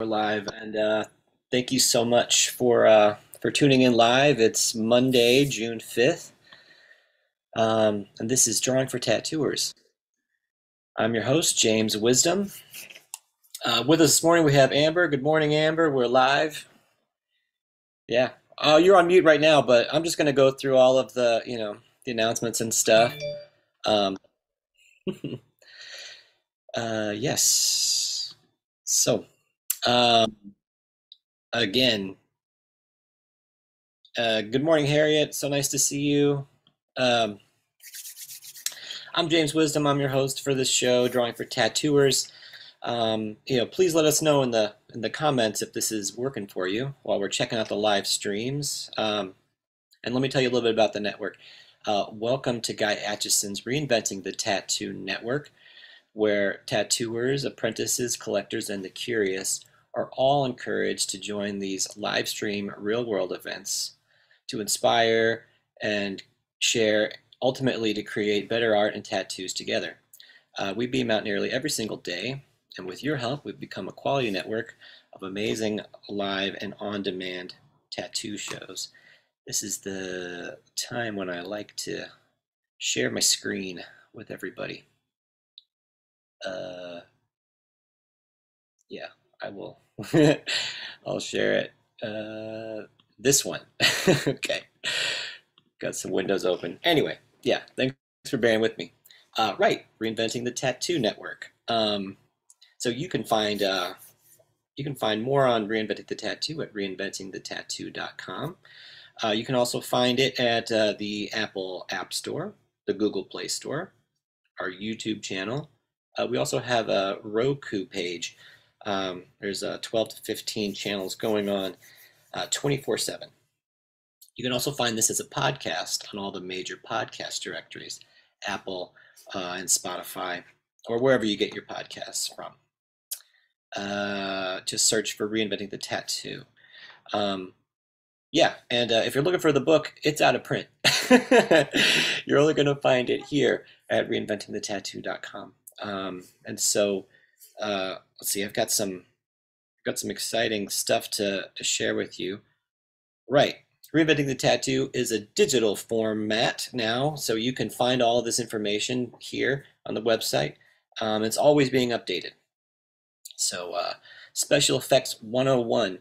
We're live, and thank you so much for tuning in live. It's Monday, June 5th, and this is Drawing for Tattooers. I'm your host, James Wisdom. With us this morning we have Amber. Good morning, Amber. We're live. Yeah. Oh, you're on mute right now, but I'm just going to go through all of the, you know, the announcements and stuff. Yes. So. Again, good morning, Harriet. So nice to see you. I'm James Wisdom. I'm your host for this show, Drawing for Tattooers. You know, please let us know in the comments if this is working for you while we're checking out the live streams. And let me tell you a little bit about the network. Welcome to Guy Aitchison's Reinventing the Tattoo Network, where tattooers, apprentices, collectors, and the curious are all encouraged to join these live stream real world events to inspire and share, ultimately to create better art and tattoos together. We beam out nearly every single day, and with your help, we've become a quality network of amazing live and on-demand tattoo shows. This is the time when I like to share my screen with everybody. Yeah, I will. I'll share it. This one. Okay. Got some windows open. Anyway, yeah, thanks for bearing with me. Right, Reinventing the Tattoo Network. So you can find more on Reinventing the Tattoo at reinventingthetattoo.com. You can also find it at the Apple App Store, the Google Play Store, our YouTube channel. We also have a Roku page. There's 12 to 15 channels going on 24/7. You can also find this as a podcast on all the major podcast directories, Apple and Spotify, or wherever you get your podcasts from. Just search for Reinventing the Tattoo. Yeah, and if you're looking for the book, it's out of print. You're only going to find it here at reinventingthetattoo.com. And so let's see, I've got some exciting stuff to share with you. Right, Reinventing the Tattoo is a digital format now, so you can find all of this information here on the website. It's always being updated. So Special Effects 101,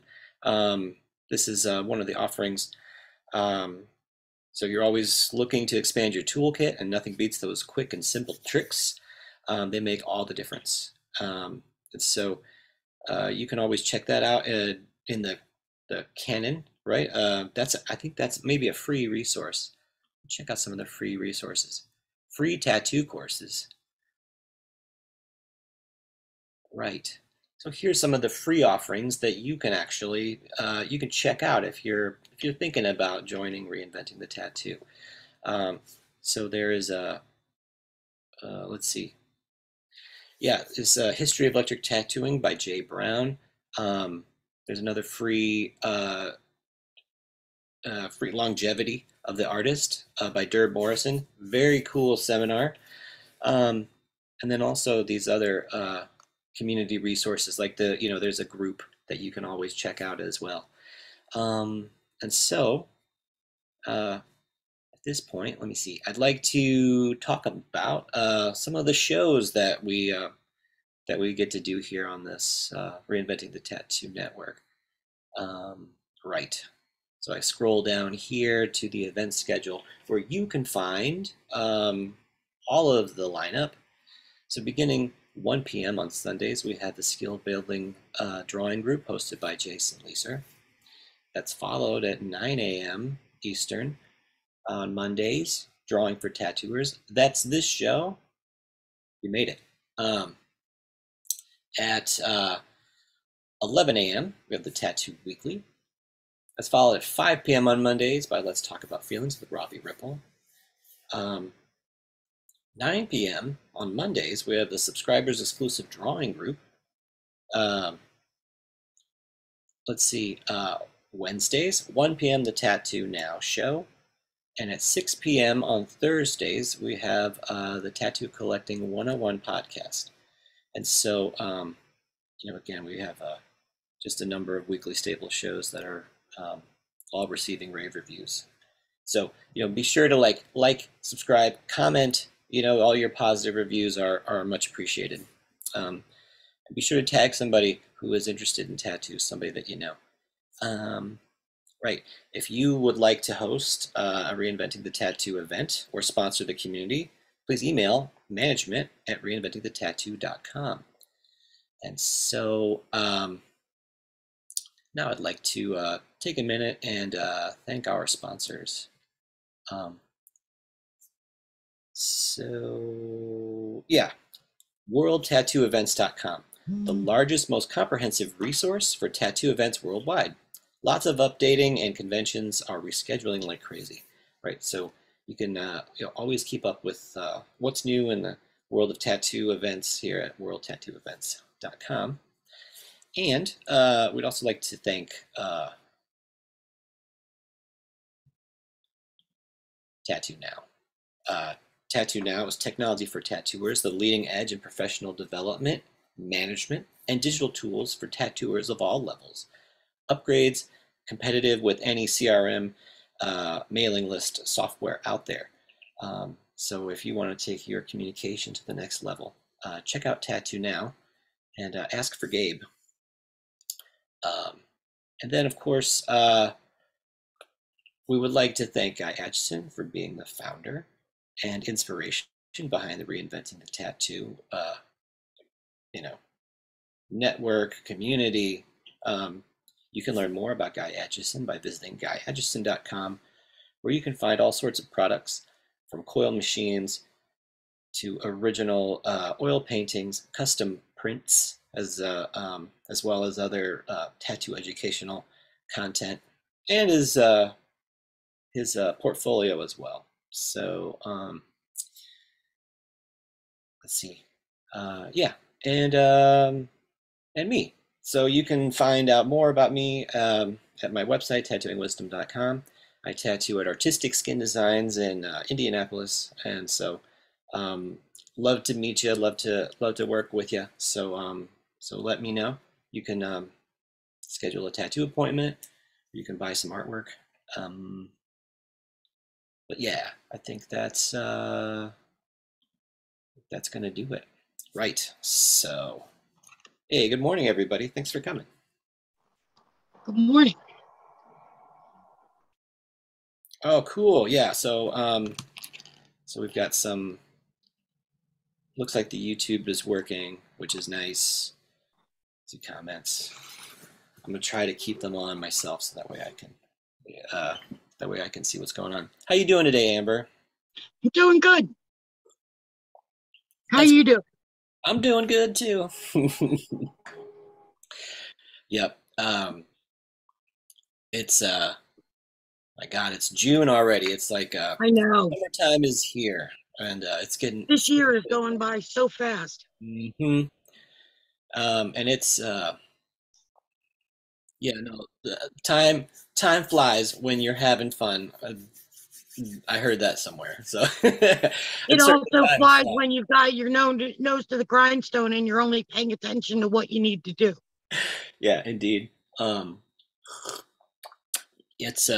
this is one of the offerings. So you're always looking to expand your toolkit, and nothing beats those quick and simple tricks. They make all the difference. And so you can always check that out in the canon, right? That's, I think that's maybe a free resource. Check out some of the free resources. Free tattoo courses. Right. So here's some of the free offerings that you can actually you can check out if you're thinking about joining Reinventing the Tattoo. So there is a let's see. Yeah, it's a History of Electric Tattooing by Jay Brown. There's another free, free Longevity of the Artist by Derb Morrison. Very cool seminar. And then also these other community resources, like the, you know, there's a group that you can always check out as well. And so at this point, let me see, I'd like to talk about some of the shows that we get to do here on this Reinventing the Tattoo Network. Right, so I scroll down here to the event schedule where you can find all of the lineup. So beginning 1 p.m. on Sundays, we have the Skill Building Drawing Group hosted by Jason Leeser. That's followed at 9 a.m. Eastern. On Mondays, Drawing for Tattooers. That's this show. You made it. At 11 a.m., we have the Tattoo Weekly. That's followed at 5 p.m. on Mondays by Let's Talk About Feelings with Robbie Ripple. 9 p.m. on Mondays, we have the Subscribers Exclusive Drawing Group. Let's see. Wednesdays, 1 p.m., the Tattoo Now show. And at 6 p.m. on Thursdays, we have the Tattoo Collecting 101 podcast. And so, you know, again, we have just a number of weekly staple shows that are all receiving rave reviews. So, you know, be sure to like, subscribe, comment, you know, all your positive reviews are much appreciated. And be sure to tag somebody who is interested in tattoos, somebody that you know. Right. If you would like to host a Reinventing the Tattoo event or sponsor the community, please email management@reinventingthetattoo.com. And so now I'd like to take a minute and thank our sponsors. So yeah, worldtattooevents.com, the largest, most comprehensive resource for tattoo events worldwide. Lots of updating, and conventions are rescheduling like crazy, right? So you can you know, always keep up with what's new in the world of tattoo events here at worldtattooevents.com. And we'd also like to thank Tattoo Now. Tattoo Now is technology for tattooers, the leading edge in professional development, management, and digital tools for tattooers of all levels. Upgrades, competitive with any CRM mailing list software out there. So if you want to take your communication to the next level, check out Tattoo Now and ask for Gabe. And then, of course, we would like to thank Guy Aitchison for being the founder and inspiration behind the Reinventing the Tattoo, you know, network, community. You can learn more about Guy Aitchison by visiting guyaitchison.com, where you can find all sorts of products, from coil machines to original oil paintings, custom prints, as well as other tattoo educational content, and his portfolio as well. So let's see, yeah, and me. So you can find out more about me at my website, tattooingwisdom.com. I tattoo at Artistic Skin Designs in Indianapolis, and so love to meet you, love to work with you. So so let me know. You can schedule a tattoo appointment. You can buy some artwork. But yeah, I think that's gonna do it. Right. So. Hey, good morning, everybody. Thanks for coming. Good morning. Oh, cool. Yeah. So, so we've got some. Looks like the YouTube is working, which is nice. Some comments. I'm gonna try to keep them on myself, so that way I can, see what's going on. How you doing today, Amber? I'm doing good. How you doing? I'm doing good too. Yep. It's my God, it's June already. It's like I know, summertime is here, and it's getting. This year is going by so fast. Mm-hmm. And it's yeah, no, time flies when you're having fun. I heard that somewhere. So it also flies when you've got your nose to the grindstone and you're only paying attention to what you need to do. Yeah, indeed. It's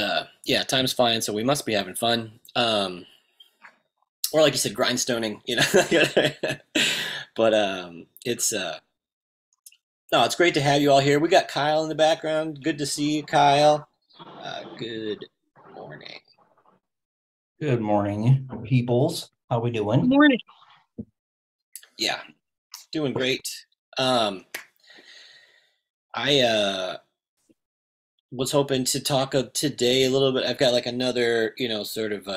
yeah, time's flying, so we must be having fun. Or like you said, grindstoning, you know. But it's no, it's great to have you all here. We got Kyle in the background. Good to see you, Kyle. Good morning. Good morning, peoples. How we doing? Good morning. Yeah, doing great. I was hoping to talk today a little bit. I've got like another, you know, sort of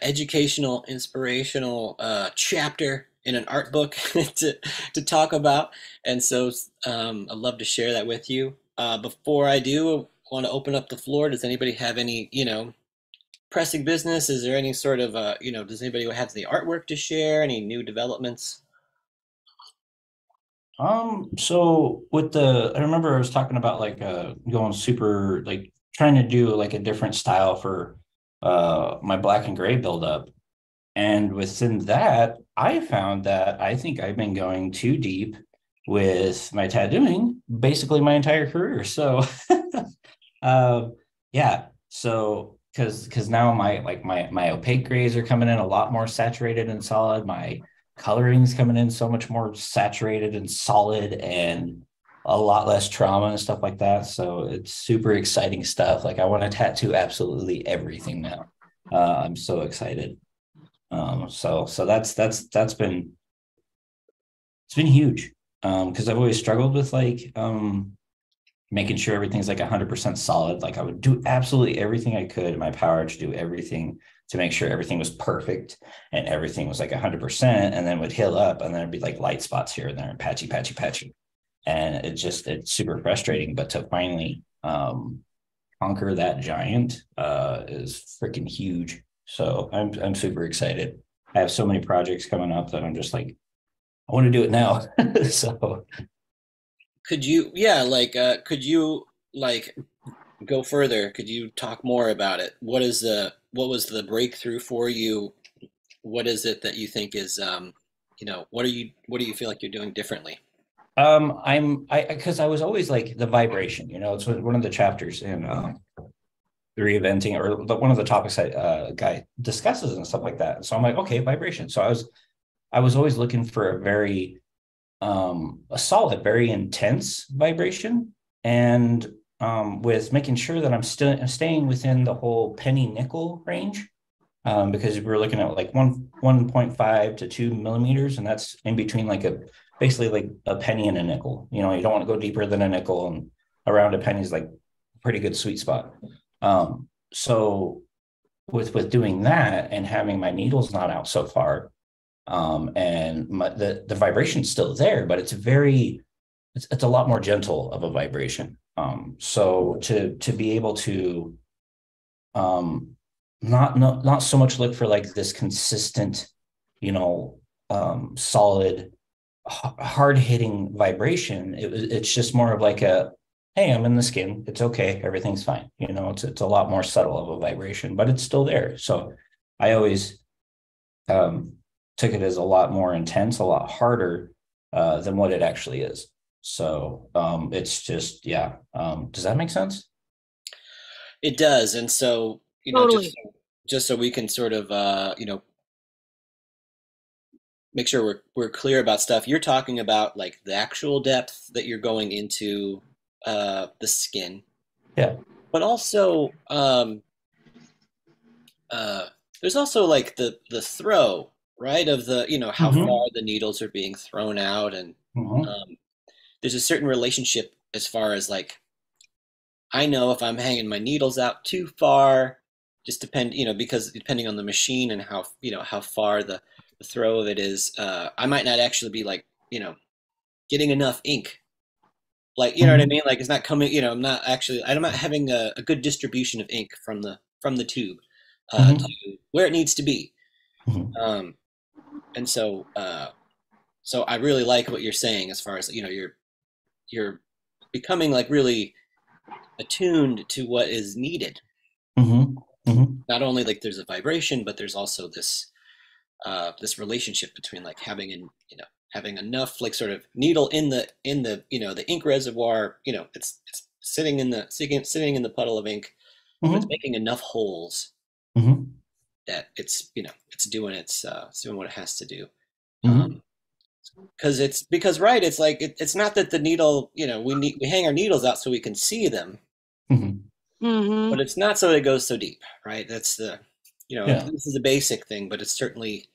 educational, inspirational chapter in an art book to talk about, and so I'd love to share that with you. Before I do, I want to open up the floor. Does anybody have any, you know, pressing business? Is there any sort of you know, does anybody have the artwork to share, any new developments? So with the, I remember I was talking about like going super, like trying to do like a different style for my black and gray buildup, and within that I found that I think I've been going too deep with my tattooing basically my entire career. So yeah, so because now my my opaque grays are coming in a lot more saturated and solid. My coloring's coming in so much more saturated and solid and a lot less trauma and stuff like that. So it's super exciting stuff. Like I want to tattoo absolutely everything now. I'm so excited. So that's been, it's been huge. Cause I've always struggled with like, making sure everything's like 100% solid. Like I would do absolutely everything I could in my power to do everything to make sure everything was perfect and everything was like 100%, and then would heal up and then it'd be like light spots here and there and patchy. And it's super frustrating, but to finally conquer that giant is freaking huge. So I'm super excited. I have so many projects coming up that I'm just like, I want to do it now. So could you go further? Could you talk more about it? What was the breakthrough for you? What is it that you think is, what do you feel like you're doing differently? Because I was always like the vibration, you know, it's one of the chapters in the reinventing, or one of the topics that Guy discusses and stuff like that. So I'm like, okay, vibration. So I was always looking for a very, a solid, very intense vibration. And with making sure that I'm staying within the whole penny nickel range, because we're looking at like 1.5 to 2 millimeters. And that's in between like basically like a penny and a nickel. You know, you don't want to go deeper than a nickel, and around a penny is like a pretty good sweet spot. So with doing that and having my needles not out so far, and the vibration's still there, but it's a lot more gentle of a vibration. So to be able to not so much look for like this consistent, you know, solid, hard-hitting vibration, it's just more of like a, hey, I'm in the skin, it's okay, everything's fine, you know. It's a lot more subtle of a vibration, but it's still there. So I always took it as a lot more intense, a lot harder than what it actually is. So it's just, yeah. Does that make sense? It does. And so, you know, totally. just so we can sort of make sure we're clear about stuff. You're talking about like the actual depth that you're going into the skin. Yeah. But also there's also like the throw, right? Of the, you know, how mm-hmm. far the needles are being thrown out, and mm-hmm. There's a certain relationship as far as like, I know if I'm hanging my needles out too far, just depend, you know, because depending on the machine and how, you know, how far the throw of it is, I might not actually be like, you know, getting enough ink, like, you know what I mean? Like it's not coming, you know, I'm not having a good distribution of ink from the tube to where it needs to be. Mm-hmm. And so, so I really like what you're saying as far as, you know, you're becoming like really attuned to what is needed. Mm-hmm. Mm-hmm. Not only like there's a vibration, but there's also this, this relationship between like having having enough like sort of needle in the you know, the ink reservoir, you know, it's sitting in the puddle of ink, mm-hmm. it's making enough holes mm-hmm. that it's, you know, it's doing what it has to do. Mm-hmm. Because right, it's like it's not that the needle, you know, we hang our needles out so we can see them, mm-hmm. Mm-hmm. but it's not so that it goes so deep, right? That's the, you know, yeah. This is a basic thing, but it's certainly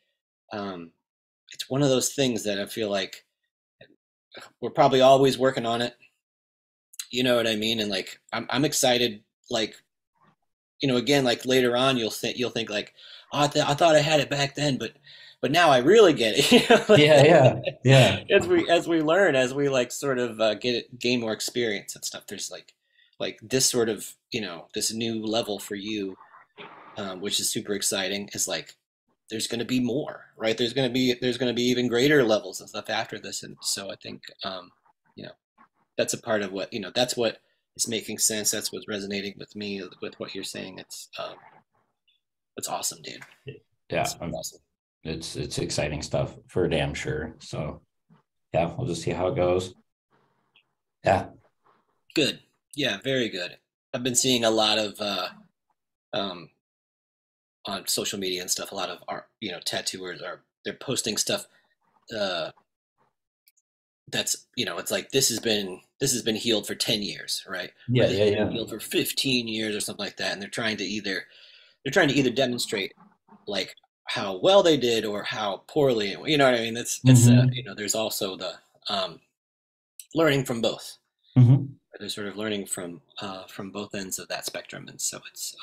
it's one of those things that I feel like we're probably always working on it. You know what I mean? And like I'm excited, like, you know, again, like later on you'll think like, oh, I thought I had it back then, but now I really get it. You know? Like, yeah. As we learn, as we like sort of gain more experience and stuff, there's like this sort of, you know, this new level for you, which is super exciting. Is like there's going to be more, right? There's going to be even greater levels and stuff after this. And so I think you know, that's a part of what, you know, that's what is making sense. That's what's resonating with me with what you're saying. It's awesome, dude. Yeah, it's awesome. It's exciting stuff for damn sure. So yeah, we'll just see how it goes. Yeah. Good. Yeah, very good. I've been seeing a lot of on social media and stuff, a lot of our, you know, tattooers are, they're posting stuff that's, you know, it's like, this has been healed for 10 years, right? Yeah, yeah, yeah. Healed for 15 years or something like that. And they're trying to either demonstrate like how well they did or how poorly, you know what I mean? It's you know, there's also the learning from both. Mm-hmm. They're sort of learning from both ends of that spectrum. And so it's,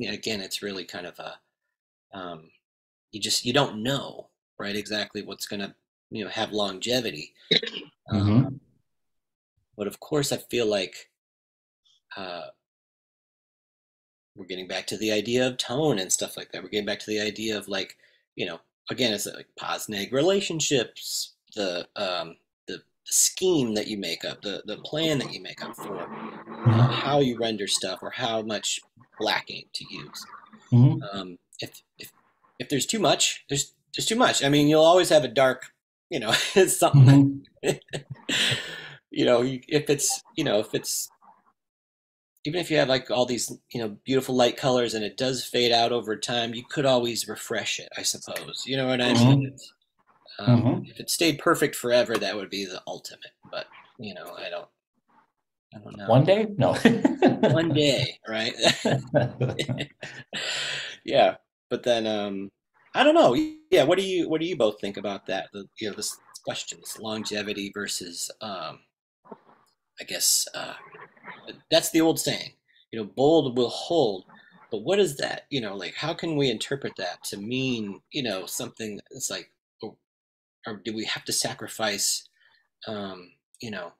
yeah, again, it's really kind of a, you don't know, right, exactly what's going to, you know, have longevity. But of course, I feel like we're getting back to the idea of tone and stuff like that. We're getting back to the idea of, like, you know, again, it's like pos-neg relationships, the scheme that you make up, the plan that you make up for how you render stuff or how much black ink to use. If there's too much, there's too much. I mean, you'll always have a dark, you know, it's something, you know, if it's, even if you have like all these, you know, beautiful light colors and it does fade out over time, you could always refresh it, I suppose. You know what I mean? If it stayed perfect forever, that would be the ultimate, but you know, I don't know. One day? No. One day, right? Yeah. But then, I don't know. Yeah. What do you both think about that? You know, this question, this longevity versus, I guess, that's the old saying, you know, bold will hold, but what is that? You know, like, how can we interpret that to mean, you know, something that's like, or do we have to sacrifice, you know,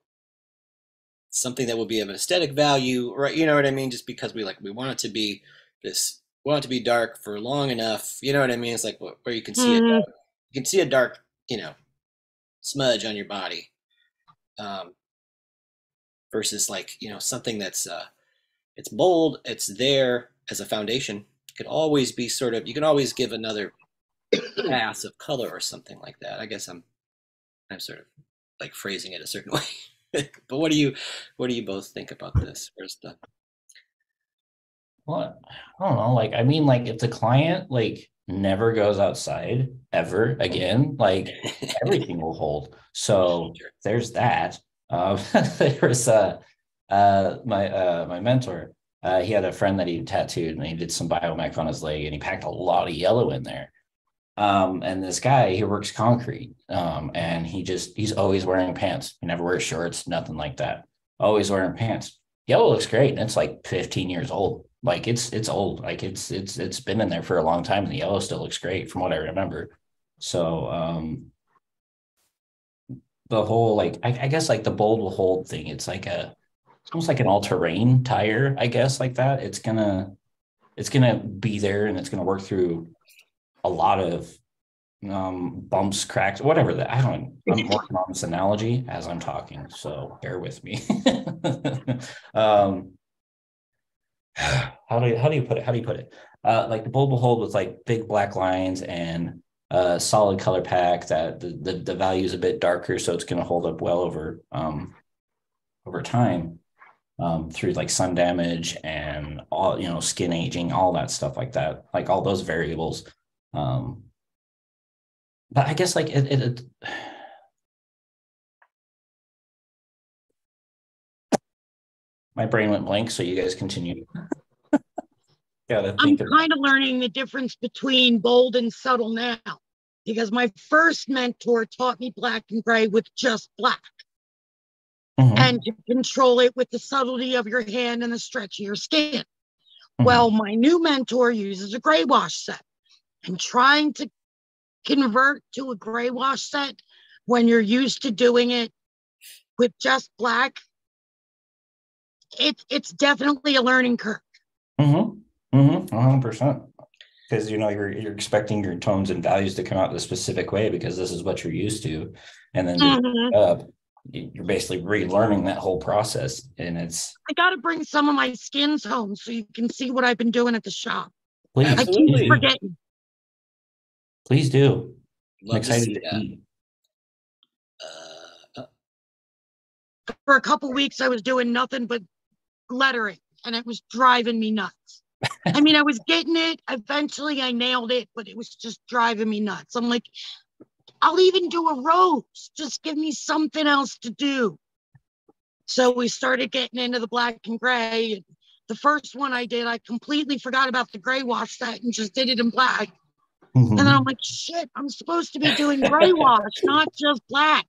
something that will be of an aesthetic value, right? You know what I mean? Just because we want it to be this, we want it to be dark for long enough. You know what I mean? It's like where you can see it, you can see a dark, you know, smudge on your body, versus like, you know, something that's, it's bold. It's there as a foundation. It could always be sort of, you can always give another pass of color or something like that. I guess I'm sort of like phrasing it a certain way. But what do you both think about this? Where's the... Well, I don't know. Like, I mean, like, if the client like never goes outside ever again, like everything will hold. So there's that. There's my mentor. He had a friend that he tattooed, and he did some biomech on his leg, and he packed a lot of yellow in there. And this guy, he works concrete, and he's always wearing pants. He never wears shorts, nothing like that. Always wearing pants. Yellow looks great. And it's like 15 years old. Like it's old. Like it's been in there for a long time, and the yellow still looks great from what I remember. So, the whole, like, I guess like the bold will hold thing. It's like it's almost like an all terrain tire, I guess, like that. It's gonna be there, and it's going to work through a lot of bumps, cracks, whatever. That I'm working on this analogy as I'm talking, so bear with me. How do you put it? Like the bold hold with like big black lines and a solid color pack that the value is a bit darker, so it's going to hold up well over time, through like sun damage and all, you know, skin aging, all that stuff like that, like all those variables. But I guess like my brain went blank, so you guys continue. Yeah, I'm kind of learning the difference between bold and subtle now, because my first mentor taught me black and gray with just black, and to control it with the subtlety of your hand and the stretch of your skin. Well, my new mentor uses a gray wash set. And trying to convert to a gray wash set when you're used to doing it with just black, it's definitely a learning curve. 100%. Because, you know, you're expecting your tones and values to come out the specific way because this is what you're used to, and then you're basically relearning that whole process. And it's, I got to bring some of my skins home so you can see what I've been doing at the shop. Please, I keep forgetting. Please do. I'm excited to eat. For a couple weeks, I was doing nothing but lettering, and it was driving me nuts. I mean, I was getting it. Eventually, I nailed it, but it was just driving me nuts. I'm like, I'll even do a rose. Just give me something else to do. So we started getting into the black and gray. And the first one I did, I completely forgot about the gray wash set and just did it in black. Mm-hmm. And then I'm like, shit, I'm supposed to be doing gray wash, not just black.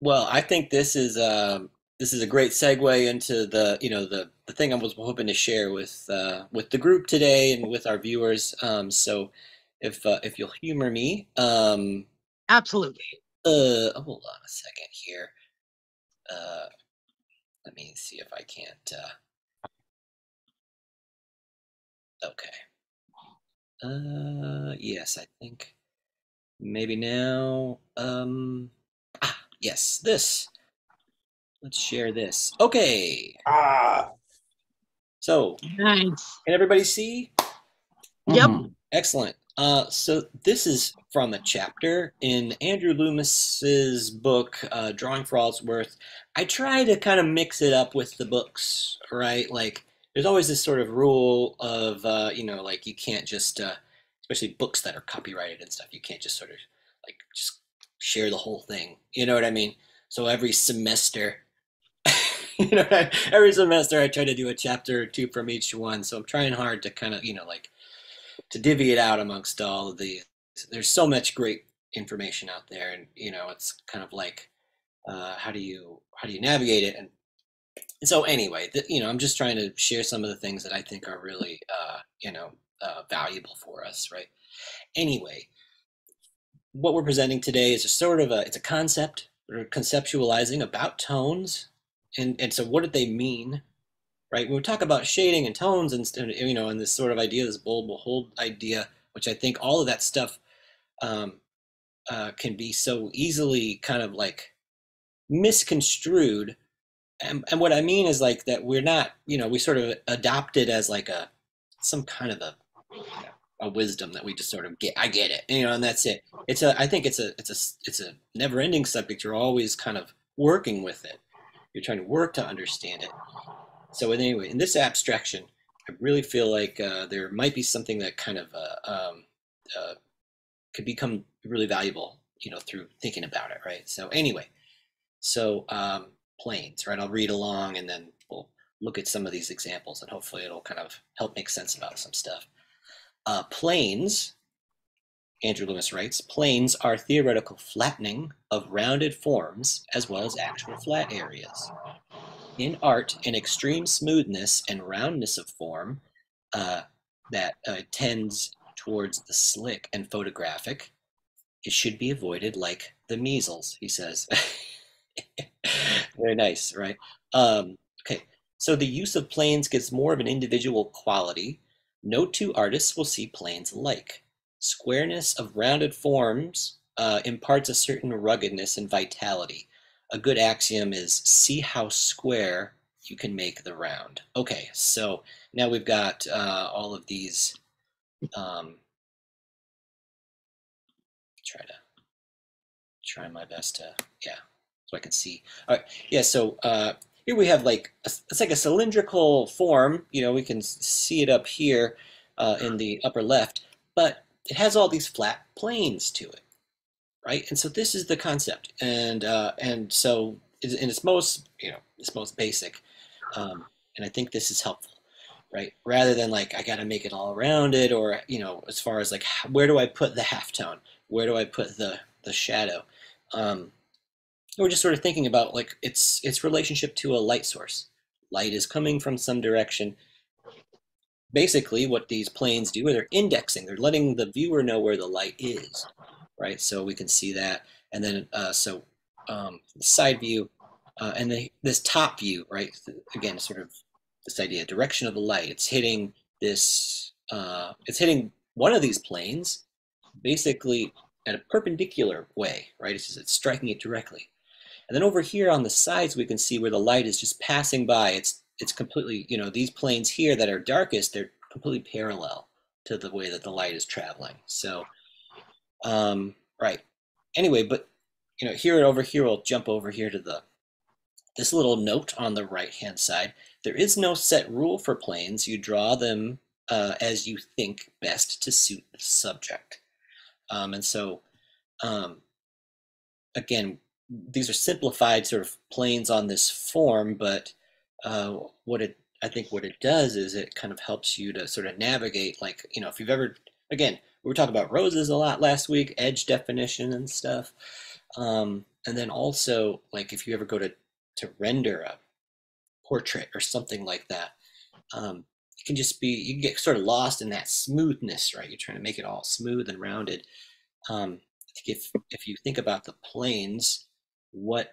Well, I think this is a great segue into the, you know, the thing I was hoping to share with the group today and with our viewers. So if you'll humor me, absolutely. Hold on a second here. Let me see if I can't. Okay. Yes, I think maybe now. Yes, this. Let's share this. Okay. So, nice. Can everybody see? Yep. Excellent. So this is from a chapter in Andrew Loomis's book, Drawing for All It's Worth. I try to kind of mix it up with the books, right? Like, there's always this sort of rule of, you know, like you can't just, especially books that are copyrighted and stuff, you can't just sort of like just share the whole thing. You know what I mean? So every semester, you know, every semester I try to do a chapter or two from each one. So I'm trying hard to kind of, you know, like, to divvy it out amongst all of the, there's so much great information out there, and you know, it's kind of like, how do you navigate it? And so anyway, you know, I'm just trying to share some of the things that I think are really, you know, valuable for us, right? Anyway, what we're presenting today is a sort of a, it's a concept or conceptualizing about tones, and so what did they mean? Right, when we talk about shading and tones, and you know, and this sort of idea, this bold behold idea, which I think all of that stuff can be so easily kind of like misconstrued. And what I mean is like that we're not, you know, we sort of adopt it as like a some kind of a, you know, a wisdom that we just sort of get. I get it, you know, and that's it. It's a, I think it's a never-ending subject. You're always kind of working with it. You're trying to work to understand it. So anyway, in this abstraction, I really feel like there might be something that kind of could become really valuable, you know, through thinking about it, right? So anyway, so planes, right? I'll read along and then we'll look at some of these examples and hopefully it'll kind of help make sense about some stuff. Planes, Andrew Loomis writes, planes are theoretical flattening of rounded forms as well as actual flat areas. In art, an extreme smoothness and roundness of form that tends towards the slick and photographic, it should be avoided like the measles, he says. Very nice, right? Okay, so the use of planes gives more of an individual quality. No two artists will see planes alike. Squareness of rounded forms imparts a certain ruggedness and vitality. A good axiom is see how square you can make the round. Okay, so now we've got all of these. Try my best to, yeah, so I can see. All right, yeah, so here we have like, it's like a cylindrical form. You know, we can see it up here in the upper left, but it has all these flat planes to it. Right, and so this is the concept, and so in its most, you know, its most basic, and I think this is helpful, right? Rather than like I got to make it all rounded, or you know, as far as like where do I put the halftone, where do I put the shadow, we're just sort of thinking about like its relationship to a light source. Light is coming from some direction. Basically, what these planes do, they're indexing, they're letting the viewer know where the light is. Right, so we can see that, and then side view, and then this top view, right? Again, sort of this idea, direction of the light. It's hitting this, it's hitting one of these planes, basically at a perpendicular way, right? It's just, it's striking it directly, and then over here on the sides, we can see where the light is just passing by. It's completely, you know, these planes here that are darkest, they're completely parallel to the way that the light is traveling. So. Right. Anyway, but you know, here and over here, we'll jump over here to the This little note on the right-hand side, there is no set rule for planes. You draw them as you think best to suit the subject. Again, these are simplified sort of planes on this form, but what it does is it kind of helps you to sort of navigate, like, you know, if you've ever, again, we were talking about roses a lot last week, edge definition and stuff. And then also, like, if you ever go to render a portrait or something like that, it can just be, you can get sort of lost in that smoothness, right? You're trying to make it all smooth and rounded. I think if you think about the planes, what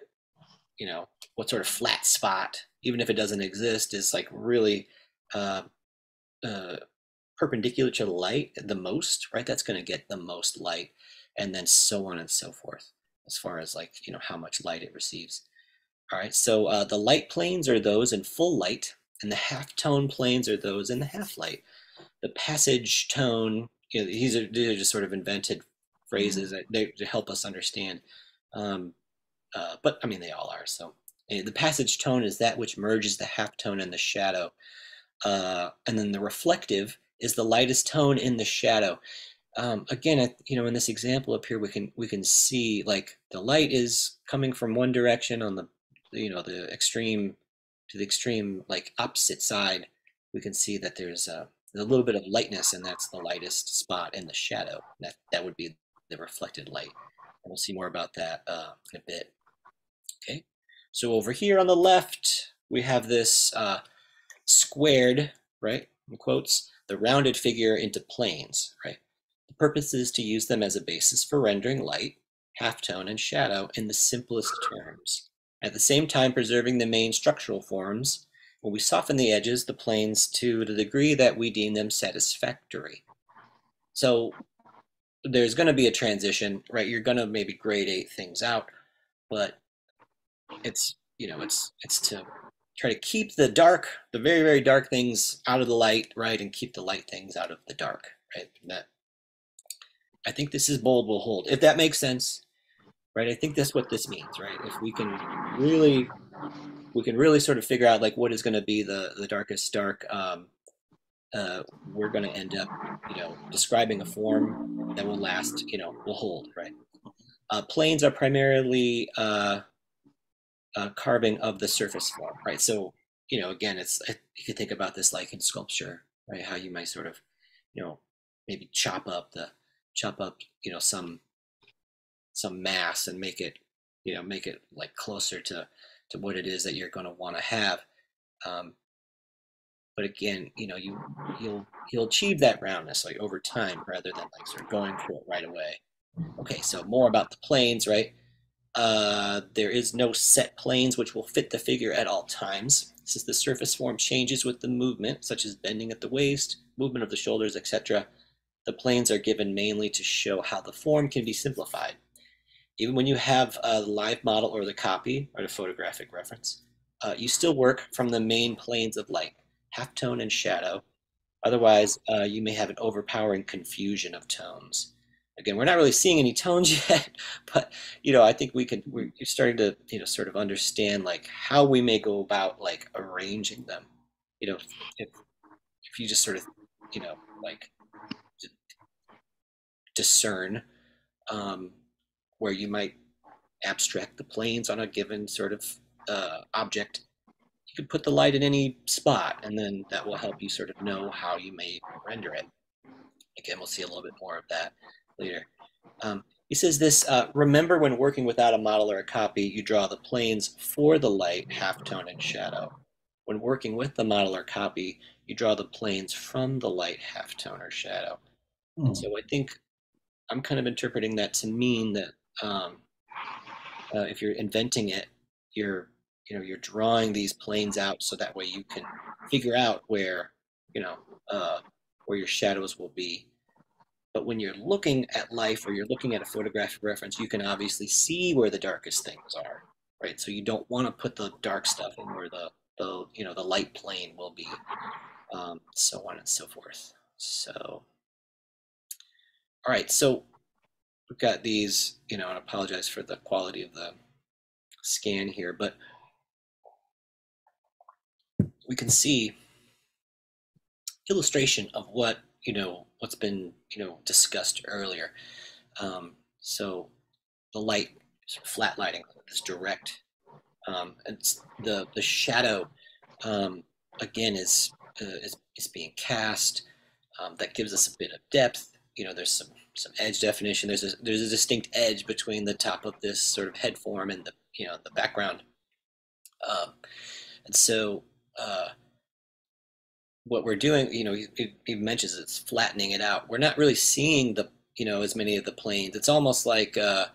sort of flat spot, even if it doesn't exist, is like really perpendicular to light the most, right? That's going to get the most light, and then so on and so forth, as far as, like, you know, how much light it receives. All right, so the light planes are those in full light, and the halftone planes are those in the half light. The passage tone, you know, these are just sort of invented phrases that they help us understand. But I mean, they all are. So the passage tone is that which merges the halftone and the shadow. And then the reflective is the lightest tone in the shadow. Again, you know, in this example up here, we can see, like, the light is coming from one direction on the, you know, the extreme to the extreme, like, opposite side. We can see that there's a little bit of lightness, and that's the lightest spot in the shadow. That would be the reflected light. And we'll see more about that in a bit. Okay, so over here on the left, we have this squared, right, in quotes, the rounded figure into planes, right? The purpose is to use them as a basis for rendering light, halftone, and shadow in the simplest terms, at the same time preserving the main structural forms. When we soften the edges, the planes, to the degree that we deem them satisfactory. So there's going to be a transition, right? You're going to maybe grade 8 things out, but it's, you know, it's to try to keep the dark, the very, very dark things out of the light, right? And keep the light things out of the dark, right? And that, I think this is bold will hold, if that makes sense, right? I think that's what this means, right? If we can really sort of figure out, like, what is going to be the darkest dark, we're going to end up, you know, describing a form that will last, you know, will hold, right? Planes are primarily carving of the surface form, right? So, you know, again, you can think about this like in sculpture, right? How you might sort of, you know, maybe chop up, you know, some mass and make it, you know, like closer to what it is that you're going to want to have. But again, you know, you'll achieve that roundness, like, over time, rather than, like, sort of going for it right away. Okay, so more about the planes, right? There is no set planes which will fit the figure at all times, since the surface form changes with the movement, such as bending at the waist, movement of the shoulders, etc. The planes are given mainly to show how the form can be simplified. Even when you have a live model or the copy or the photographic reference, you still work from the main planes of light, halftone, and shadow. Otherwise, you may have an overpowering confusion of tones. Again, we're not really seeing any tones yet, but, you know, I think we're starting to, you know, sort of understand, like, how we may go about, like, arranging them. You know, if you just sort of, you know, like, discern where you might abstract the planes on a given sort of object. You can put the light in any spot, and then that will help you sort of know how you may render it. Again, we'll see a little bit more of that later. He says this, remember, when working without a model or a copy, you draw the planes for the light, halftone, and shadow. When working with the model or copy, you draw the planes from the light, halftone, or shadow. Hmm. So I think I'm kind of interpreting that to mean that if you're inventing it, you're drawing these planes out so that way you can figure out where, you know, where your shadows will be. But when you're looking at life, or you're looking at a photographic reference, you can obviously see where the darkest things are, right? So you don't want to put the dark stuff in where the you know, the light plane will be, so on and so forth. So. All right, so we've got these, you know, and I apologize for the quality of the scan here, but we can see illustration of what, you know, what's been, you know, discussed earlier. So the light, sort of flat lighting, is direct. It's the shadow, again, is being cast. That gives us a bit of depth. You know, there's some edge definition. There's a distinct edge between the top of this sort of head form and the, you know, the background. And so what we're doing, you know, he mentions it's flattening it out. We're not really seeing the, you know, as many of the planes. It's almost like, you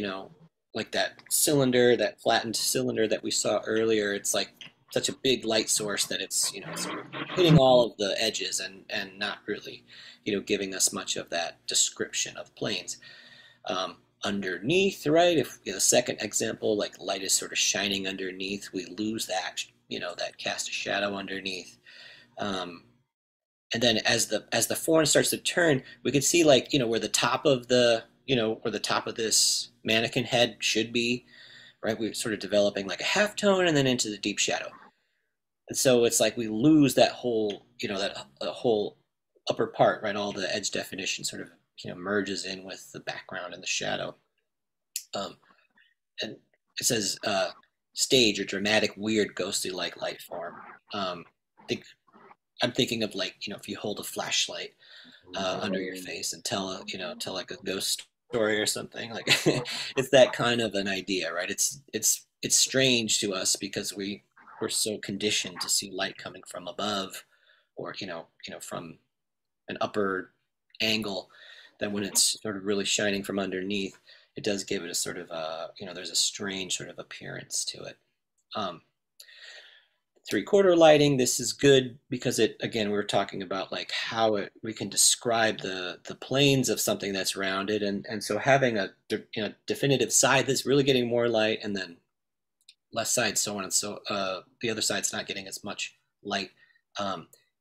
know, like that cylinder, that flattened cylinder that we saw earlier. It's like such a big light source that it's, you know, it's hitting all of the edges and not really, you know, giving us much of that description of planes. Underneath, right, if the second example, like light is sort of shining underneath, we lose that, you know, that cast of shadow underneath. And then as the form starts to turn, we can see, like, you know, where the top of the, you know, where the top of this mannequin head should be, right? We're sort of developing like a half tone and then into the deep shadow. And so it's like we lose that whole, you know, that whole upper part, right? All the edge definition sort of, you know, merges in with the background and the shadow. And it says stage or dramatic, weird, ghostly-like light form. I'm thinking of, like, you know, if you hold a flashlight under your face and tell a, you know, tell like a ghost story or something, like it's that kind of an idea, right? It's strange to us because we're so conditioned to see light coming from above, or you know from an upper angle, that when it's sort of really shining from underneath, it does give it a sort of a, you know, there's a strange sort of appearance to it. Three-quarter lighting, this is good because it, again, we were talking about like how it, we can describe the planes of something that's rounded, and so having a, you know, definitive side that's really getting more light, and then less side, so on and so the other side's not getting as much light,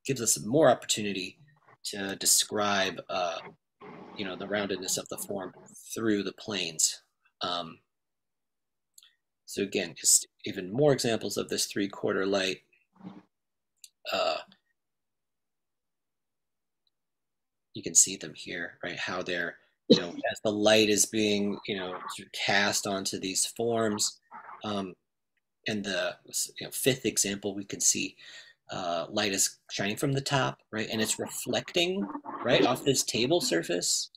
gives us more opportunity to describe, you know, the roundedness of the form through the planes. So again, just even more examples of this three-quarter light. You can see them here, right? How they're, you know, as the light is being, you know, cast onto these forms. And the, you know, fifth example, we can see light is shining from the top, right? And it's reflecting, right, off this table surface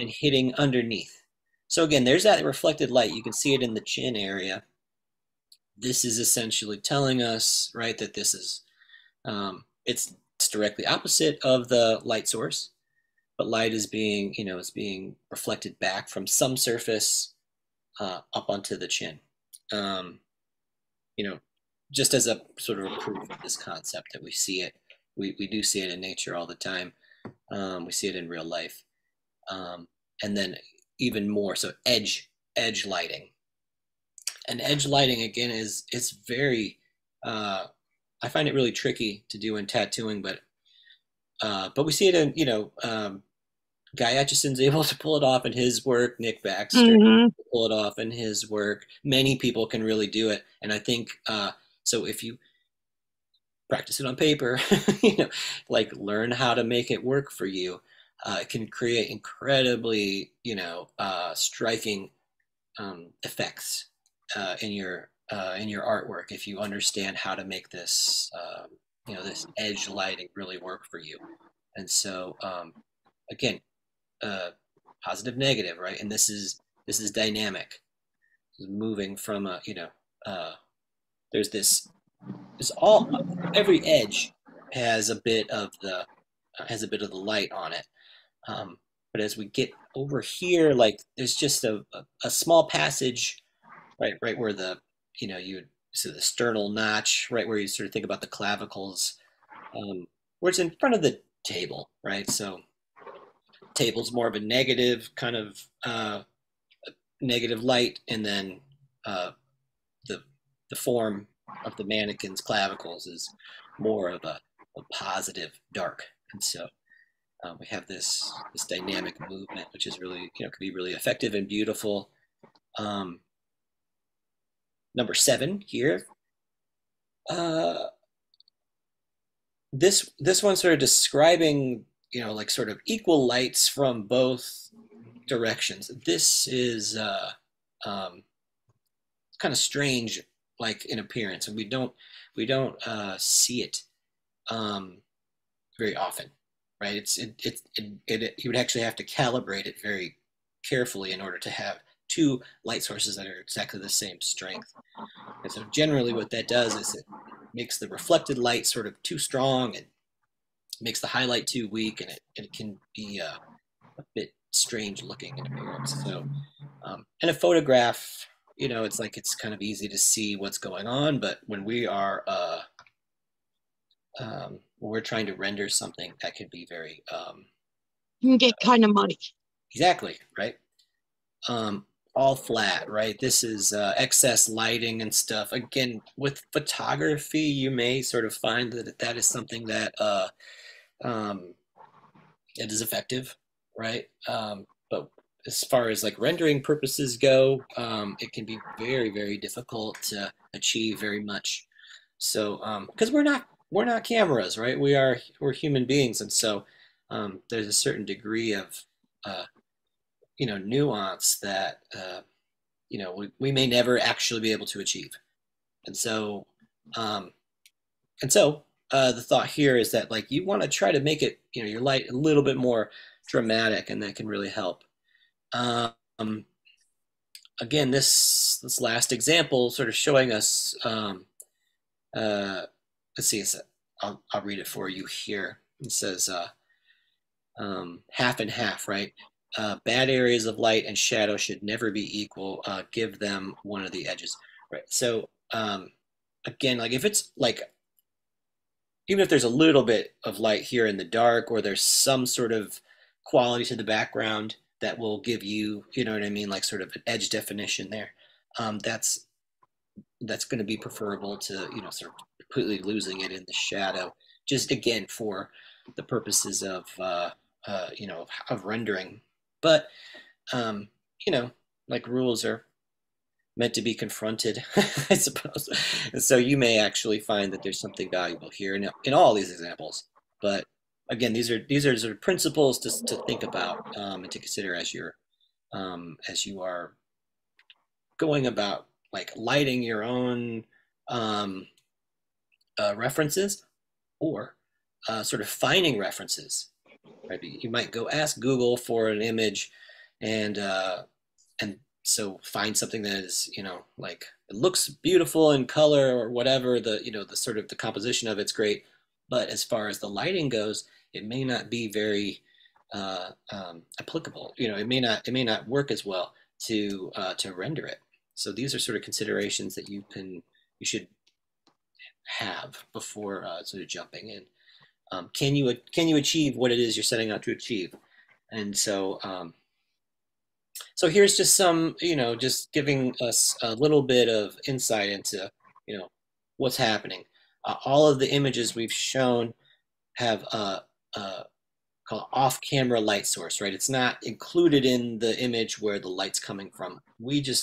and hitting underneath. So again, there's that reflected light. You can see it in the chin area. This is essentially telling us, right, that this is, it's directly opposite of the light source, but light is being, you know, it's being reflected back from some surface up onto the chin. You know, just as a sort of a proof of this concept that we see it. We do see it in nature all the time. We see it in real life. And then even more, so edge lighting. And edge lighting, again, is, it's very, I find it really tricky to do in tattooing, but we see it in, you know, Guy Aitchison's able to pull it off in his work, Nick Baxter pull it off in his work. Many people can really do it. And I think, so if you practice it on paper, you know, like learn how to make it work for you, it can create incredibly, you know, striking effects in your artwork if you understand how to make this, you know, this edge lighting really work for you. And so, again, positive, negative, right? And this is dynamic, it's moving from a, you know, there's this, it's all, every edge has a bit of the light on it. But as we get over here, like there's just a small passage, right where the, you know, you so the sternal notch, right where you sort of think about the clavicles, where it's in front of the table, right? So table's more of a negative kind of negative light, and then the form of the mannequin's clavicles is more of a positive dark. And so we have this dynamic movement, which is really, you know, can be really effective and beautiful. Number 7 here, This one's sort of describing, you know, like sort of equal lights from both directions. This is kind of strange, like in appearance, and we don't see it very often, right? You would actually have to calibrate it very carefully in order to have two light sources that are exactly the same strength. And so generally what that does is it makes the reflected light sort of too strong and makes the highlight too weak, and it can be a bit strange looking in appearance. So in a photograph, you know, it's like, it's kind of easy to see what's going on, but when we are when we're trying to render something, that could be very you can get kind of muddy. Exactly, right? All flat, right? This is excess lighting and stuff. Again, with photography, you may sort of find that that is something that it is effective, right? But as far as like rendering purposes go, it can be very, very difficult to achieve very much. So, because we're not cameras, right? We're human beings, and so there's a certain degree of you know, nuance that, you know, we may never actually be able to achieve. And so, the thought here is that, like, you want to try to make it, you know, your light a little bit more dramatic, and that can really help. Again, this last example sort of showing us, let's see, I'll read it for you here. It says half and half, right? Bad areas of light and shadow should never be equal. Give them one of the edges, right? So again, like if it's like, even if there's a little bit of light here in the dark, or there's some sort of quality to the background that will give you, you know what I mean, like sort of an edge definition there. That's going to be preferable to, you know, sort of completely losing it in the shadow. Just again for the purposes of you know, of rendering. But, you know, like rules are meant to be confronted, I suppose. And so you may actually find that there's something valuable here in all these examples. But again, these are sort of principles to think about and to consider as you are going about like lighting your own references, or sort of finding references. Right? You might go ask Google for an image, and so find something that is, you know, like it looks beautiful in color or whatever, the, you know, the sort of the composition of it's great, but as far as the lighting goes, it may not be very applicable. You know, it may not work as well to render it. So these are sort of considerations that you should have before sort of jumping in. Can you achieve what it is you're setting out to achieve? And so so here's just some, you know, just giving us a little bit of insight into, you know, what's happening. All of the images we've shown have a called off-camera light source, right? It's not included in the image where the light's coming from. We can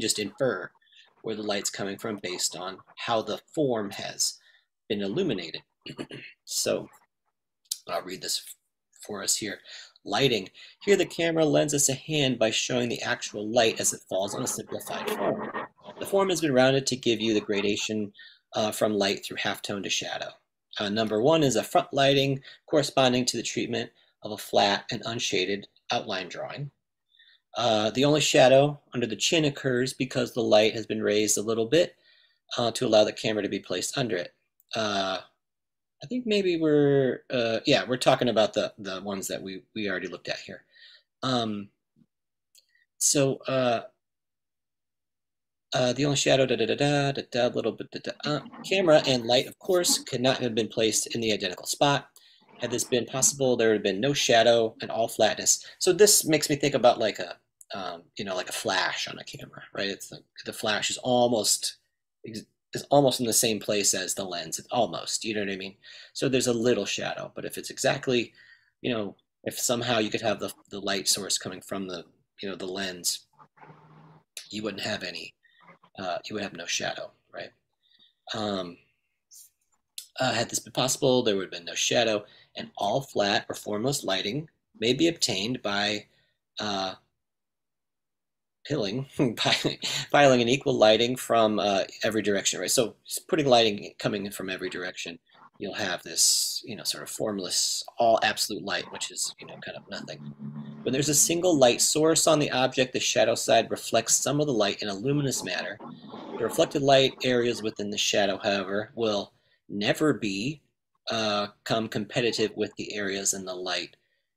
just infer where the light's coming from based on how the form has been illuminated. So I'll read this for us here. Lighting. Here the camera lends us a hand by showing the actual light as it falls on a simplified form. The form has been rounded to give you the gradation from light through halftone to shadow. Number one is a front lighting corresponding to the treatment of a flat and unshaded outline drawing. The only shadow under the chin occurs because the light has been raised a little bit to allow the camera to be placed under it. I think maybe we're talking about the ones that we already looked at here. The only shadow, little bit, camera and light, of course, could not have been placed in the identical spot. Had this been possible, there would have been no shadow and all flatness. So this makes me think about like a, you know, like a flash on a camera, right? It's the flash is almost in the same place as the lens. It's almost, you know what I mean? So there's a little shadow, but if it's exactly, you know, if somehow you could have the light source coming from the, you know, the lens, you would have no shadow, right? Had this been possible, there would have been no shadow, and all flat or formless lighting may be obtained by piling an equal lighting from every direction, right? So just putting lighting coming in from every direction, you'll have this, you know, sort of formless, all absolute light, which is, you know, kind of nothing. When there's a single light source on the object, the shadow side reflects some of the light in a luminous manner. The reflected light areas within the shadow, however, will never be come competitive with the areas in the light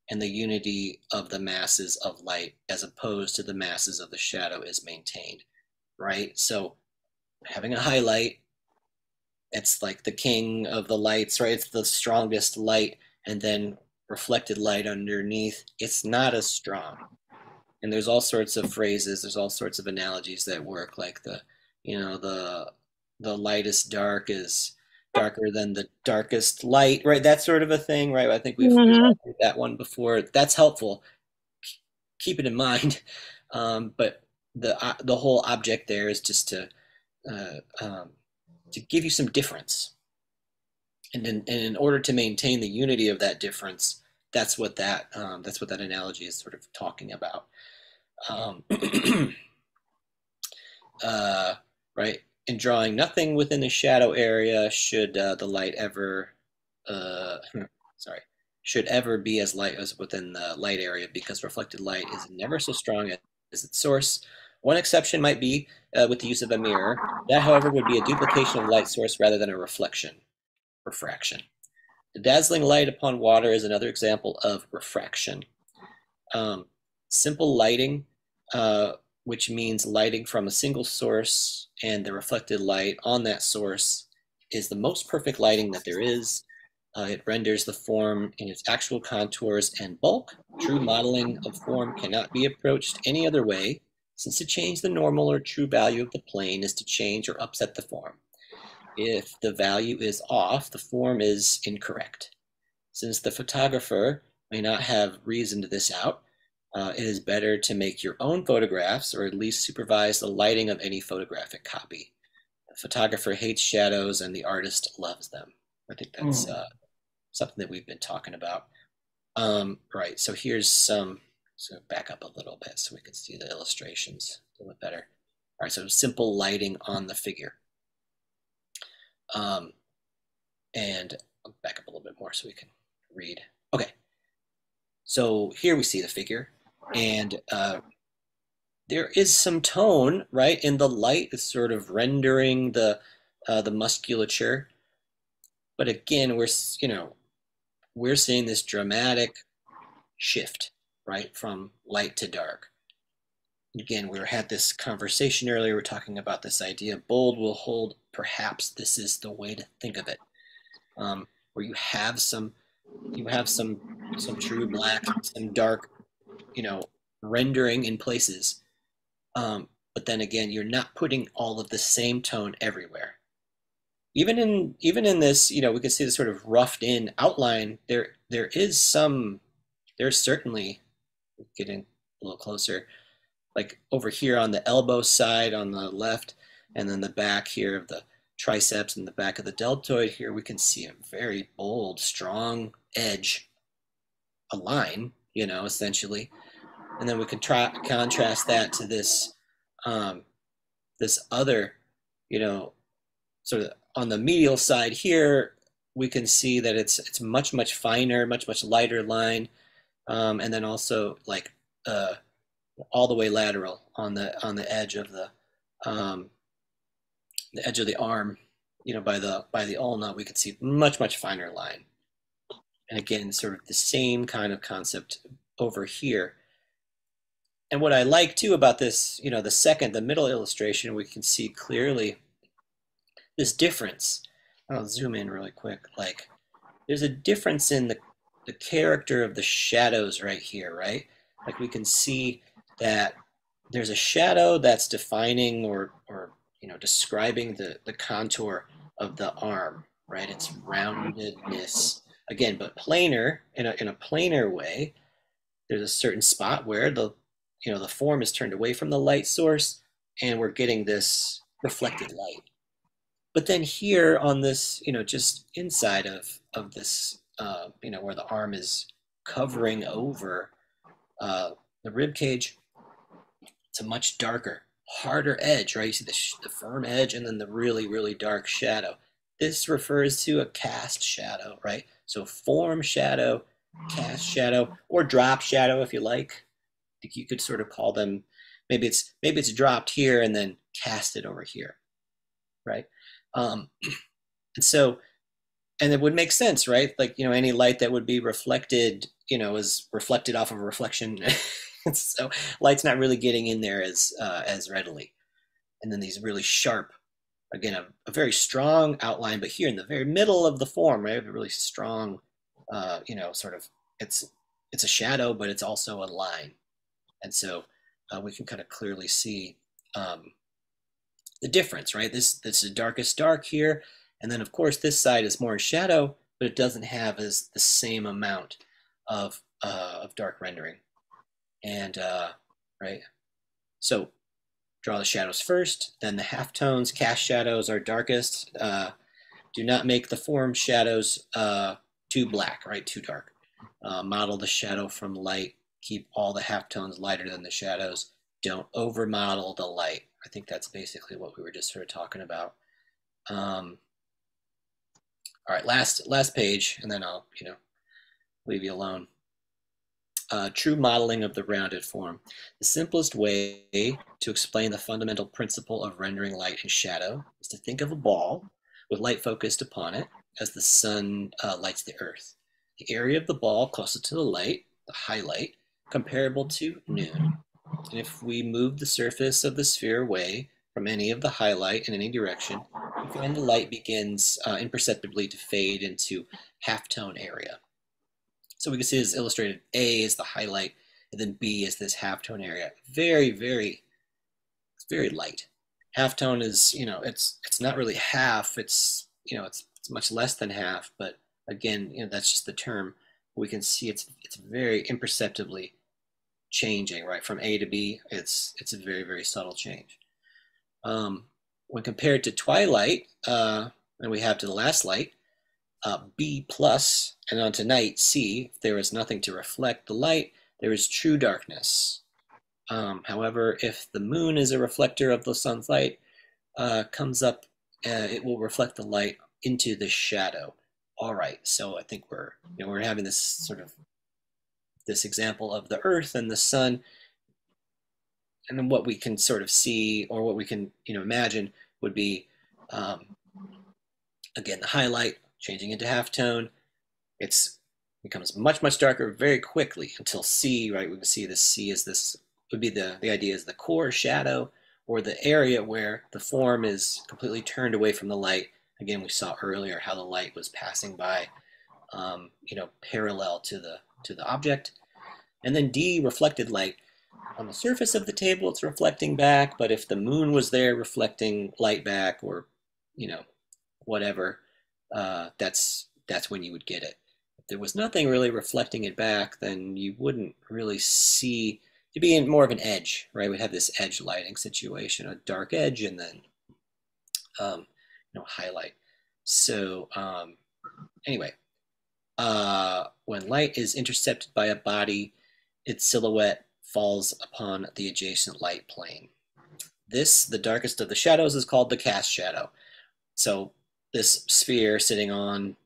and the unity of the masses of light as opposed to the masses of the shadow is maintained, right? So having a highlight, it's like the king of the lights, right? It's the strongest light, and then reflected light underneath, it's not as strong. And there's all sorts of phrases, there's all sorts of analogies that work, like the, you know, the lightest dark is darker than the darkest light, right? That sort of a thing, right? I think we've heard that one before. That's helpful. Keep it in mind. But the whole object there is just to give you some difference. And in order to maintain the unity of that difference, that's what that analogy is sort of talking about. Right? In drawing nothing within the shadow area, should the light ever, should ever be as light as within the light area, because reflected light is never so strong as its source. One exception might be with the use of a mirror. That, however, would be a duplication of light source rather than a reflection, refraction. The dazzling light upon water is another example of refraction. Simple lighting, which means lighting from a single source, and the reflected light on that source is the most perfect lighting that there is. It renders the form in its actual contours and bulk. True modeling of form cannot be approached any other way, since to change the normal or true value of the plane is to change or upset the form. If the value is off, the form is incorrect. Since the photographer may not have reasoned this out, it is better to make your own photographs, or at least supervise the lighting of any photographic copy. The photographer hates shadows and the artist loves them. I think that's something that we've been talking about. Right, so here's some, so back up a little bit so we can see the illustrations a little bit better. All right, so simple lighting on the figure. And I'll back up a little bit more so we can read. Okay, so here we see the figure. And there is some tone, right? And the light is sort of rendering the musculature. But again, we're, you know, we're seeing this dramatic shift, right? From light to dark. Again, we had this conversation earlier. We're talking about this idea of bold will hold. Perhaps this is the way to think of it, where you have some, true black, some dark, you know, rendering in places, but then again, you're not putting all of the same tone everywhere. Even in this, you know, we can see the sort of roughed in outline. There is some, there's certainly, getting a little closer, like over here on the elbow side on the left, and then the back here of the triceps and the back of the deltoid here, we can see a very bold, strong edge, a line, you know, essentially. And then we can try contrast that to this, this other, you know, sort of on the medial side here, we can see that it's much, much finer, much, much lighter line. And then also like all the way lateral on the edge of the edge of the arm, you know, by the ulna, we could see much, much finer line. And again, sort of the same kind of concept over here. And what I like too about this, you know, the middle illustration, we can see clearly this difference. I'll zoom in really quick. Like there's a difference in the character of the shadows right here, right? Like we can see that there's a shadow that's defining or you know, describing the contour of the arm, right? It's roundedness. Again, but planar, in a planar way, there's a certain spot where the, you know, the form is turned away from the light source and we're getting this reflected light. But then here on this, you know, just inside of this, you know, where the arm is covering over the rib cage, it's a much darker, harder edge, right? You see the firm edge and then the really, really dark shadow. This refers to a cast shadow, right? So form shadow, cast shadow, or drop shadow if you like. I think you could sort of call them, maybe it's dropped here and then casted over here, right? And so, and it would make sense, right? Like, you know, any light that would be reflected, you know, is reflected off of a reflection. So light's not really getting in there as readily. And then these really sharp, again, a very strong outline, but here in the very middle of the form, right? A really strong, you know, sort of, it's a shadow, but it's also a line. And so we can kind of clearly see the difference, right? This is the darkest dark here. And then of course this side is more in shadow, but it doesn't have as the same amount of dark rendering. And right, so draw the shadows first, then the half tones. Cast shadows are darkest. Do not make the form shadows too black, right? Too dark. Model the shadow from light. Keep all the half tones lighter than the shadows. Don't overmodel the light. I think that's basically what we were just sort of talking about. All right, last page, and then I'll, you know, leave you alone. True modeling of the rounded form. The simplest way to explain the fundamental principle of rendering light and shadow is to think of a ball with light focused upon it as the sun lights the earth. The area of the ball closest to the light, the highlight, comparable to noon. And if we move the surface of the sphere away from any of the highlight in any direction, we find the light begins imperceptibly to fade into halftone area. So we can see as illustrated, A is the highlight, and then B is this halftone area. Very, very, very light. Halftone is, you know, it's not really half. It's, you know, it's much less than half. But again, you know, that's just the term. We can see it's very imperceptibly changing, right? From A to B, it's a very, very subtle change. When compared to twilight, and we have to the last light, B plus, and on to night, C, if there is nothing to reflect the light, there is true darkness. However, if the moon is a reflector of the sun's light, comes up, it will reflect the light into the shadow. All right, so I think we're, you know, we're having this sort of, this example of the earth and the sun, and then what we can sort of see, or what we can, you know, imagine would be, again, the highlight, changing into halftone, becomes much, much darker very quickly until C, right? We can see this C is this, would be the idea is the core shadow, or the area where the form is completely turned away from the light. Again, we saw earlier how the light was passing by, you know, parallel to the object. And then D, reflected light. On the surface of the table, it's reflecting back, but if the moon was there reflecting light back, or, you know, whatever, that's when you would get it. If there was nothing really reflecting it back, then you wouldn't really see, it'd be in more of an edge, right? We'd have this edge lighting situation, a dark edge, and then, you know, highlight. So anyway, when light is intercepted by a body, its silhouette falls upon the adjacent light plane. This, the darkest of the shadows, is called the cast shadow. So this sphere sitting on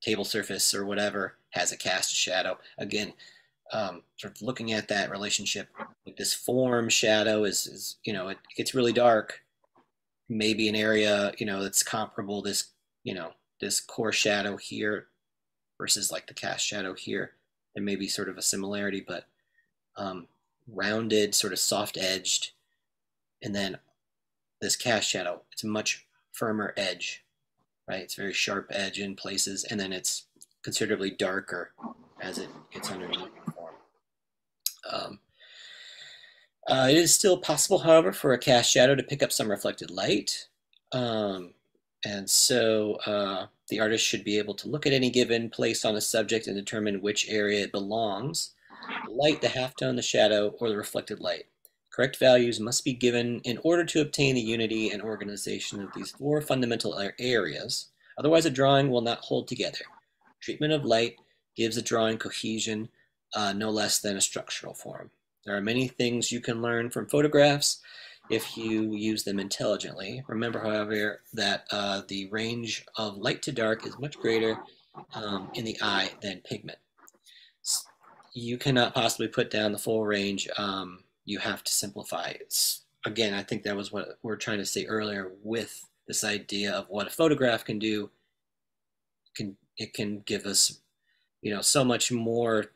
table surface or whatever has a cast shadow. Again, sort of looking at that relationship, like this form shadow is you know, it gets really dark. Maybe an area, you know, that's comparable, this, you know, this core shadow here versus like the cast shadow here. There may be sort of a similarity, but rounded, sort of soft edged. And then this cast shadow, it's a much firmer edge. Right, it's very sharp edge in places, and then it's considerably darker as it gets underneath the form. It is still possible, however, for a cast shadow to pick up some reflected light, and so the artist should be able to look at any given place on a subject and determine which area it belongs: the light, the halftone, the shadow, or the reflected light. Correct values must be given in order to obtain the unity and organization of these four fundamental areas. Otherwise, a drawing will not hold together. Treatment of light gives a drawing cohesion, no less than a structural form. There are many things you can learn from photographs if you use them intelligently. Remember, however, that the range of light to dark is much greater in the eye than pigment. You cannot possibly put down the full range. You have to simplify. Again, I think that was what we were trying to say earlier with this idea of what a photograph can do. It can give us, you know, so much more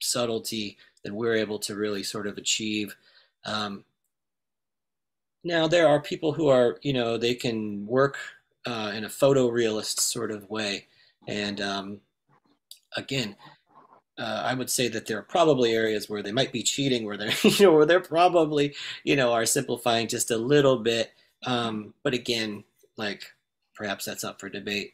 subtlety than we're able to really sort of achieve. Now, there are people who are, you know, they can work in a photorealist sort of way. And again, I would say that there are probably areas where they might be cheating, where they're, you know, where they're probably, you know, are simplifying just a little bit. But again, like, perhaps that's up for debate.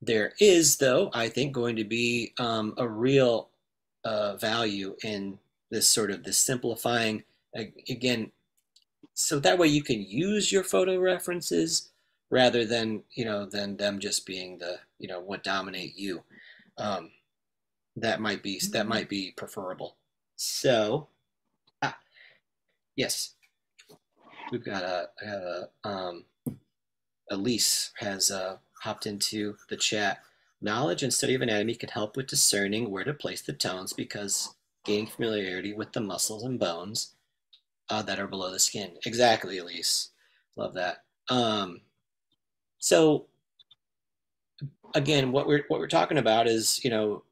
There is, though, I think, going to be a real value in this sort of this simplifying. Again, so that way you can use your photo references rather than, you know, than them just being the, you know, what dominate you. That might be preferable. So, yes, we've got Elise has hopped into the chat. Knowledge and study of anatomy can help with discerning where to place the tones because gaining familiarity with the muscles and bones that are below the skin. Exactly, Elise. Love that. So again, what we're talking about is, you know,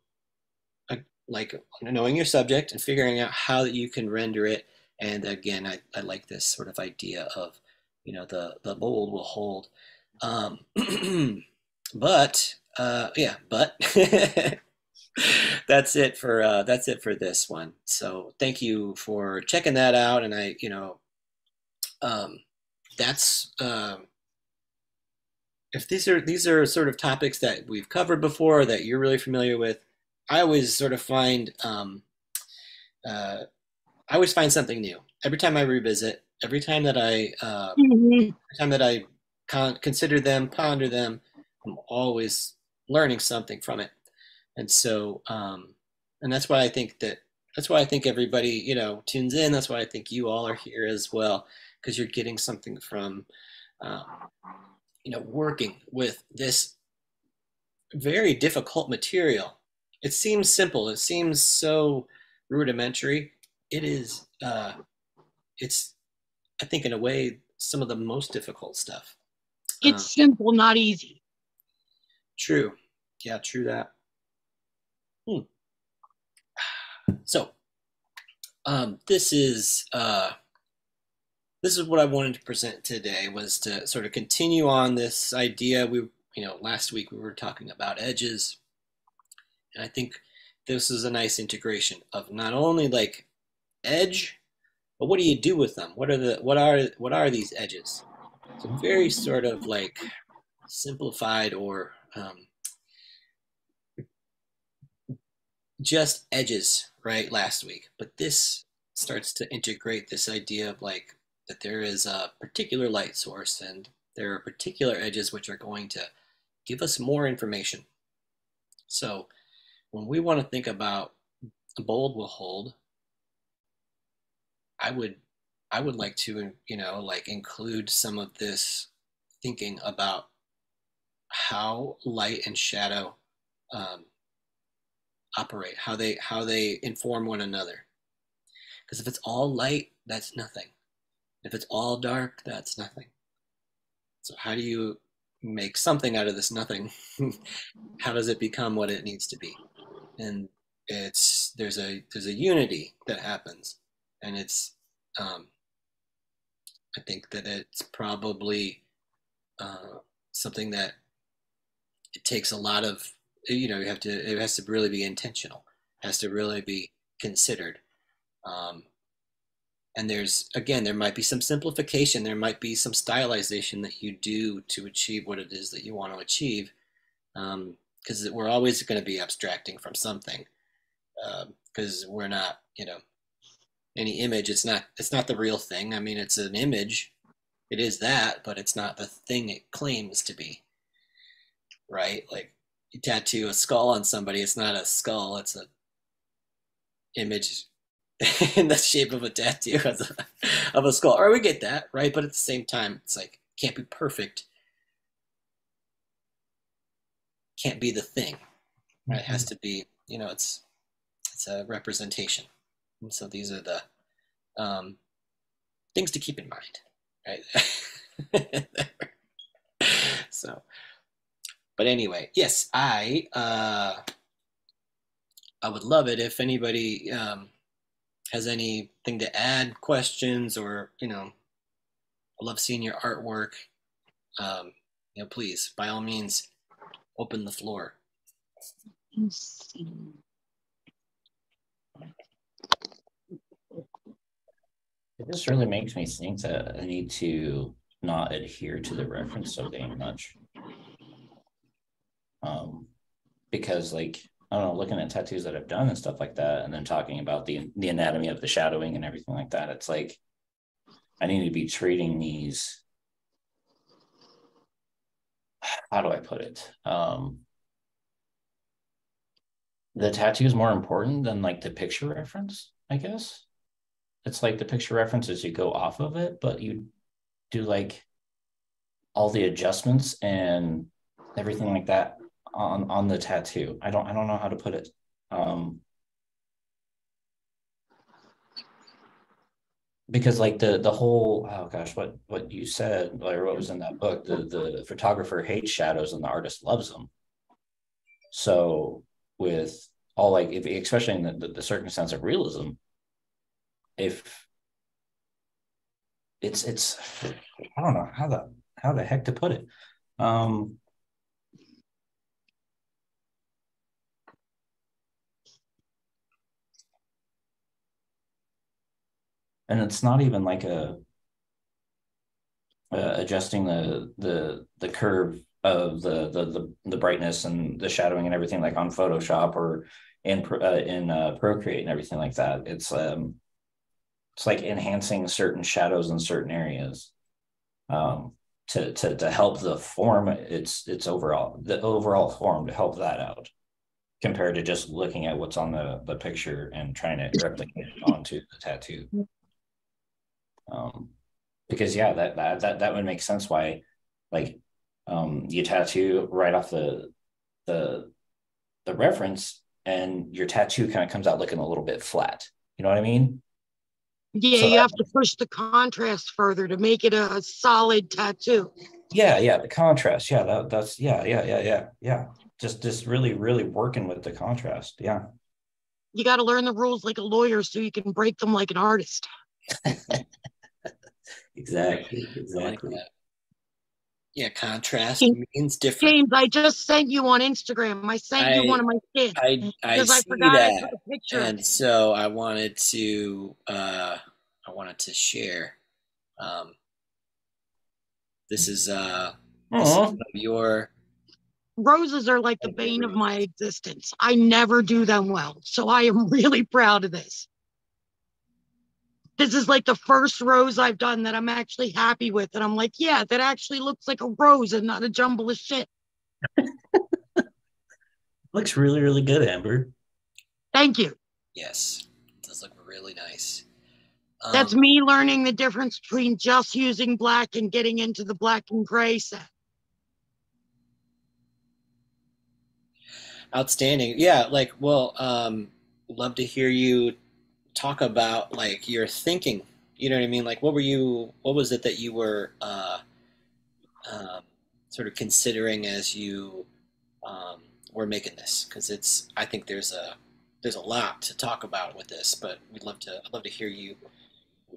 like knowing your subject and figuring out how you can render it. And again, I like this sort of idea of, you know, the mold will hold. But that's it for this one. So thank you for checking that out. And I, you know, that's, if these are sort of topics that we've covered before that you're really familiar with, I always find something new every time I revisit, every time that I consider them, ponder them. I'm always learning something from it. And so, and that's why I think everybody, you know, tunes in. That's why I think you all are here as well, because you're getting something from, you know, working with this very difficult material. It seems simple. It seems so rudimentary. It is, it's, I think in a way, some of the most difficult stuff. It's simple, not easy. True. Yeah, true that. So, this is what I wanted to present today, was to sort of continue on this idea. We, you know, last week we were talking about edges, and I think this is a nice integration of not only like edge, but what do you do with them? What are these edges? So very sort of like simplified or just edges, right, last week. But this starts to integrate this idea of like that there is a particular light source and there are particular edges which are going to give us more information. So when we want to think about a bold will hold, I would like to, you know, like include some of this thinking about how light and shadow operate, how they inform one another. Because if it's all light, that's nothing. If it's all dark, that's nothing. So how do you make something out of this nothing? How does it become what it needs to be? And it's there's a unity that happens, and it's I think that it's probably something that it takes a lot of, you know, it has to really be intentional, it has to really be considered. And there's, again, there might be some simplification, there might be some stylization that you do to achieve what it is that you want to achieve, because we're always going to be abstracting from something, because we're not, you know, any image. It's not the real thing. I mean, it's an image. It is that, but it's not the thing it claims to be, right? Like you tattoo a skull on somebody. It's not a skull. It's an image in the shape of a tattoo of a skull. Or we get that, right? But at the same time, it's like, can't be perfect. Can't be the thing, right? It has to be, you know, it's a representation. And so these are the things to keep in mind, right? So, but anyway, yes, I would love it if anybody has anything to add, questions, or, you know, I love seeing your artwork. You know, please, by all means, open the floor. It just really makes me think that I need to not adhere to the reference so damn much. Because, like, I don't know, looking at tattoos that I've done and stuff like that, and then talking about the anatomy of the shadowing and everything like that, it's like, I need to be treating these, how do I put it? The tattoo is more important than like the picture reference, I guess. It's like the picture references, you go off of it, but you do like all the adjustments and everything like that on the tattoo. I don't know how to put it. Because like the whole, oh gosh, what you said, or what was in that book, the photographer hates shadows and the artist loves them. So with all, like, if, especially in the circumstance of realism, if it's I don't know how the heck to put it. And it's not even like adjusting the curve of the brightness and the shadowing and everything, like on Photoshop or in Procreate and everything like that. It's like enhancing certain shadows in certain areas to help the form, the overall form, to help that out, compared to just looking at what's on the picture and trying to replicate it onto the tattoo. Because yeah, that would make sense why, like, you tattoo right off the reference and your tattoo kind of comes out looking a little bit flat, you know what I mean? Yeah, so you have to push the contrast further to make it a solid tattoo. Yeah, the contrast, that's just really working with the contrast. Yeah, you got to learn the rules like a lawyer so you can break them like an artist. Exactly. Yeah, contrast means different. James, I just sent you on Instagram. I sent you one of my kids. I forgot that. I took a picture. And so I wanted to share. This is your roses are like the bane of my existence. I never do them well, so I am really proud of this. This is like the first rose I've done that I'm actually happy with. And I'm like, yeah, that actually looks like a rose and not a jumble of shit. Looks really, really good, Amber. Thank you. Yes, it does look really nice. That's me learning the difference between just using black and getting into the black and gray set. Outstanding. Yeah, like, well, love to hear you talk about, like, your thinking, you know what I mean? Like, what was it that you were sort of considering as you were making this? Because it's, I think there's a lot to talk about with this, but I'd love to hear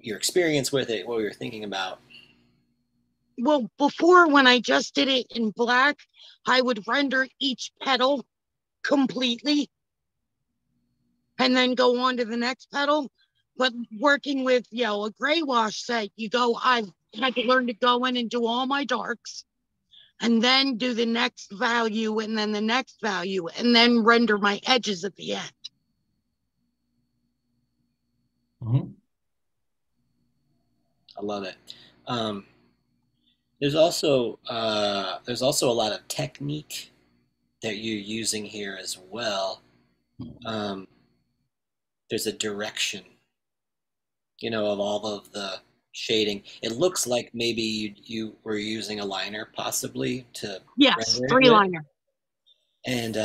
your experience with it, what you were thinking about. Well, before, when I just did it in black, I would render each petal completely and then go on to the next petal. But working with, you know, a gray wash set, I've had to learn to go in and do all my darks and then do the next value and then the next value and then render my edges at the end. Mm-hmm. I love it. There's also a lot of technique that you're using here as well. There's a direction, you know, of all of the shading. It looks like maybe you were using a liner possibly to— Yes, three liner. And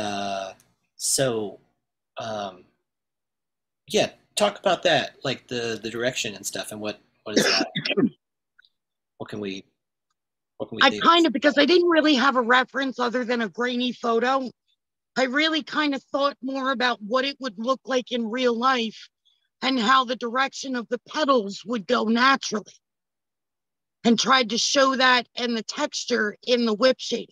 yeah, talk about that, like the direction and stuff, and what is that? What can we do? Because I didn't really have a reference other than a grainy photo, I really kind of thought more about what it would look like in real life and how the direction of the petals would go naturally, and tried to show that and the texture in the whip shading.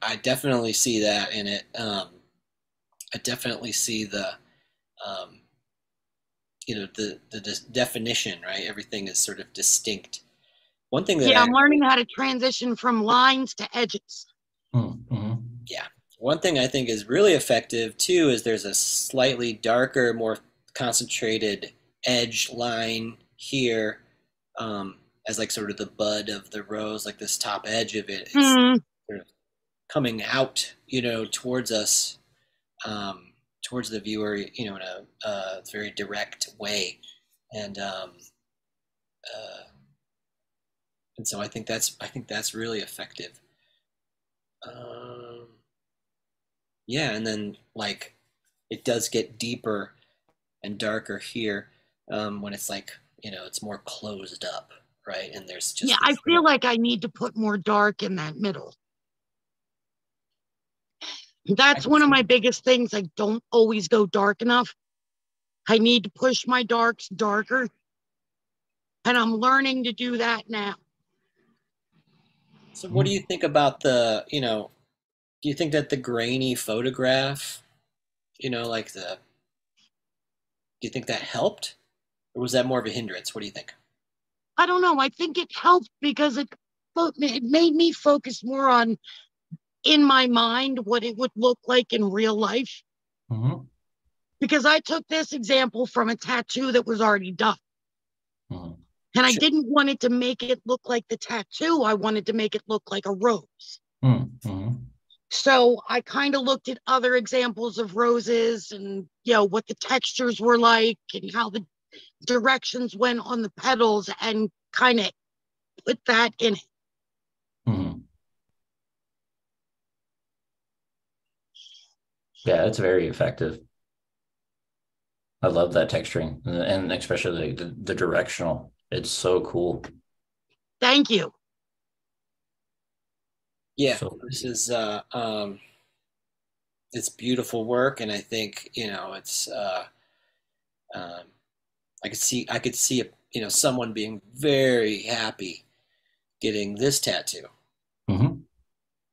I definitely see that in it. I definitely see the, you know, the definition, right? Everything is sort of distinct. One thing that— I'm learning how to transition from lines to edges. Mm-hmm. Yeah. One thing I think is really effective too is there's a slightly darker, more concentrated edge line here, as like sort of the bud of the rose, like this top edge of it. It's sort of coming out, you know, towards us, towards the viewer, you know, in a very direct way. And so I think that's really effective. Yeah, and then like it does get deeper and darker here when it's like, you know, it's more closed up, right? And there's just— I feel like I need to put more dark in that middle. That's one of my biggest things. I don't always go dark enough. I need to push my darks darker, and I'm learning to do that now. So what do you think about the, you know, do you think that the grainy photograph, you know, like the— do you think that helped, or was that more of a hindrance? What do you think? I don't know. I think it helped because it made me focus more on, in my mind, what it would look like in real life. Mm-hmm. Because I took this example from a tattoo that was already done. Mm-hmm. And I didn't want it to make it look like the tattoo. I wanted to make it look like a rose. Mm-hmm. So I kind of looked at other examples of roses and, you know, what the textures were like and how the directions went on the petals, and kind of put that in it. Mm-hmm. Yeah, it's very effective. I love that texturing, and especially the directional. It's so cool. Thank you. Yeah, so this is it's beautiful work, and I think, you know, it's I could see you know, someone being very happy getting this tattoo. Mm-hmm.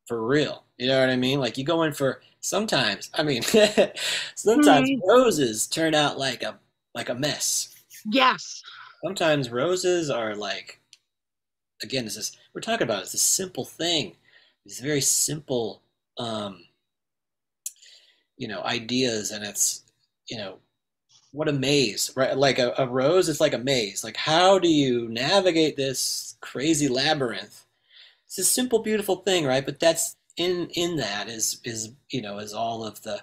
For real, you know what I mean? Like, you go in for— sometimes mm-hmm. roses turn out like a mess. Yes. Sometimes roses are like— again, this is— we're talking about— it's a simple thing. These very simple, you know, ideas, and it's, you know, what a maze, right? Like a rose, it's like a maze. Like, how do you navigate this crazy labyrinth? It's a simple, beautiful thing, right? But that's in that is you know, is all of the—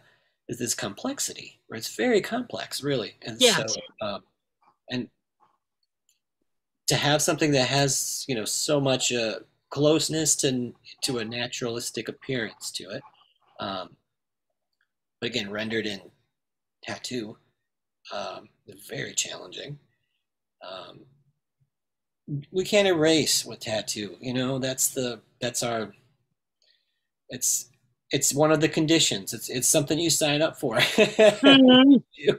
is this complexity, right? It's very complex, really, and yeah. So, and to have something that has, you know, so much closeness to a naturalistic appearance to it, but again, rendered in tattoo, very challenging. We can't erase with tattoo, you know. It's one of the conditions. It's something you sign up for. Mm-hmm.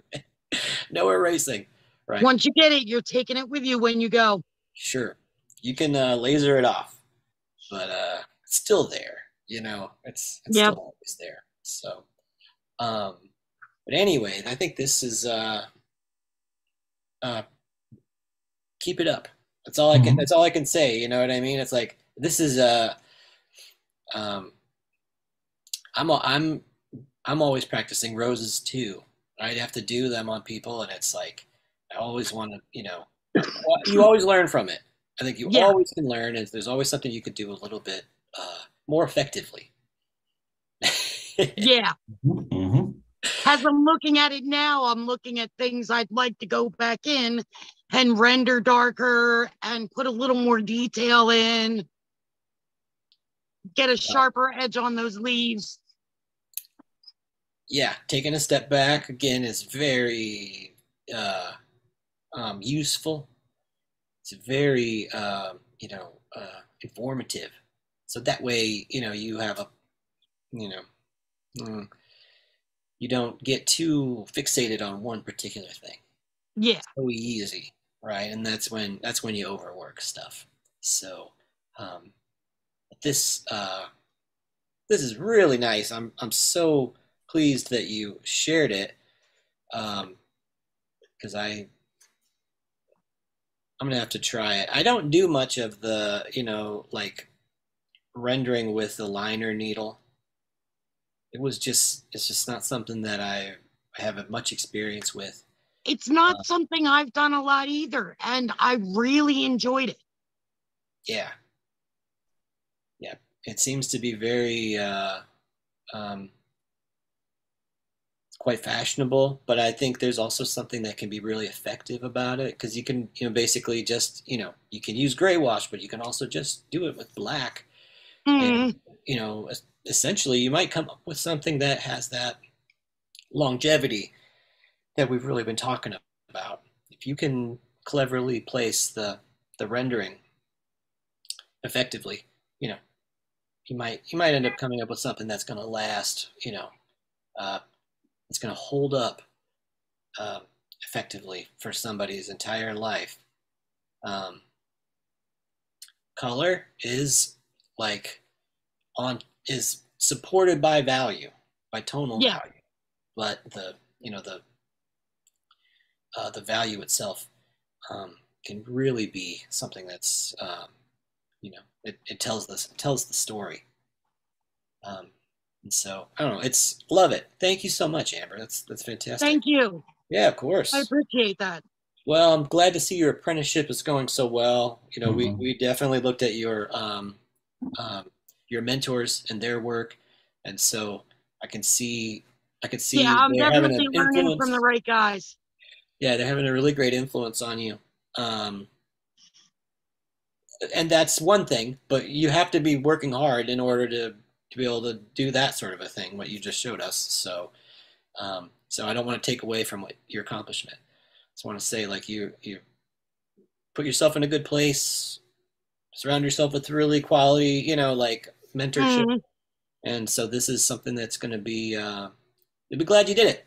No erasing, right? Once you get it, you're taking it with you when you go. Sure, you can laser it off, but it's still there, you know. It's yep. Still always there. So but anyway, I think this is keep it up. That's all I can— mm-hmm. That's all I can say, you know what I mean? It's like, this is I'm always practicing roses too. I'd have to do them on people, and it's like I always want to, you know, you always learn from it. I think you always can learn, and there's always something you could do a little bit more effectively. Yeah. Mm-hmm. As I'm looking at it now, I'm looking at things I'd like to go back in and render darker and put a little more detail in, get a sharper edge on those leaves. Yeah, taking a step back again is very useful. It's very you know, informative. So that way, you know, you have a, you know, you don't get too fixated on one particular thing. Yeah. It's so easy, right? And that's when you overwork stuff. So this is really nice. I'm so pleased that you shared it, because I'm gonna have to try it. I don't do much of the, you know, like rendering with the liner needle. It's just not something that I have much experience with. It's not something I've done a lot either, and I really enjoyed it. Yeah. Yeah. It seems to be very quite fashionable, but I think there's also something that can be really effective about it, because you can, you know, basically just, you know, you can use gray wash, but you can also just do it with black. And, you know, essentially you might come up with something that has that longevity that we've really been talking about. If you can cleverly place the rendering effectively, you know, you might end up coming up with something that's going to last, you know, it's going to hold up effectively for somebody's entire life. Color is is supported by value, by tonal value, but the value itself can really be something that's you know, it tells the story. And so I don't know, love it. Thank you so much, Amber. That's fantastic. Thank you. Yeah, of course. I appreciate that. Well, I'm glad to see your apprenticeship is going so well. You know, we definitely looked at your mentors and their work, and so I can see yeah, I'm definitely learning from the right guys. Yeah, they're having a really great influence on you, and that's one thing, but you have to be working hard in order to be able to do that sort of a thing, what you just showed us. So so I don't want to take away from your accomplishment. I just want to say, like, you put yourself in a good place, surround yourself with really quality, you know, like, mentorship. And so this is something that's going to be, you'll be glad you did it.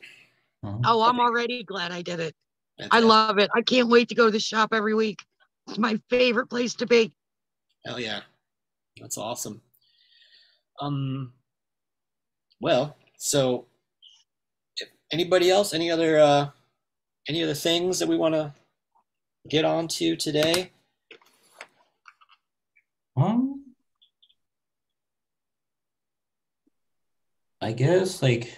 Oh, I'm already glad I did it. Fantastic. I love it. I can't wait to go to the shop every week. It's my favorite place to be. Hell yeah. That's awesome. Well, so if anybody else, any other things that we want to get onto today? I guess, like,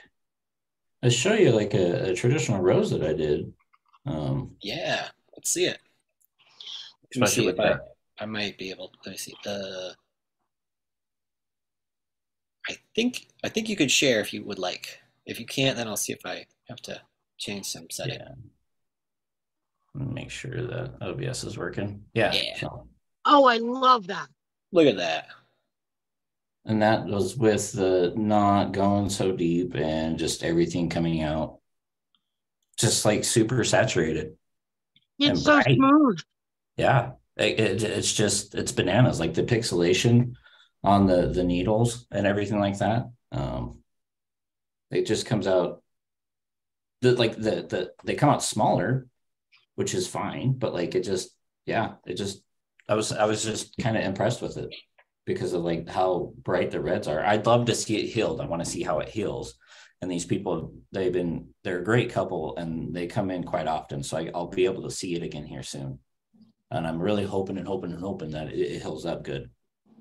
I'll show you, like, a traditional rose that I did. Yeah, let's see it. Especially with that. I might be able to, let me see. I think you could share if you would like. If you can't, then I'll see if I have to change some setting. Yeah. Make sure that OBS is working. Yeah. So. Oh, I love that. Look at that. And that was with the not going so deep and just everything coming out just like super saturated. It's so smooth. Yeah. It's just, it's bananas. Like the pixelation on the needles and everything like that. It just comes out, they come out smaller, which is fine, but like I was just kind of impressed with it because of like how bright the reds are. I'd love to see it healed. I want to see how it heals. And these people, they're a great couple and they come in quite often. So I'll be able to see it again here soon. And I'm really hoping that it heals up good.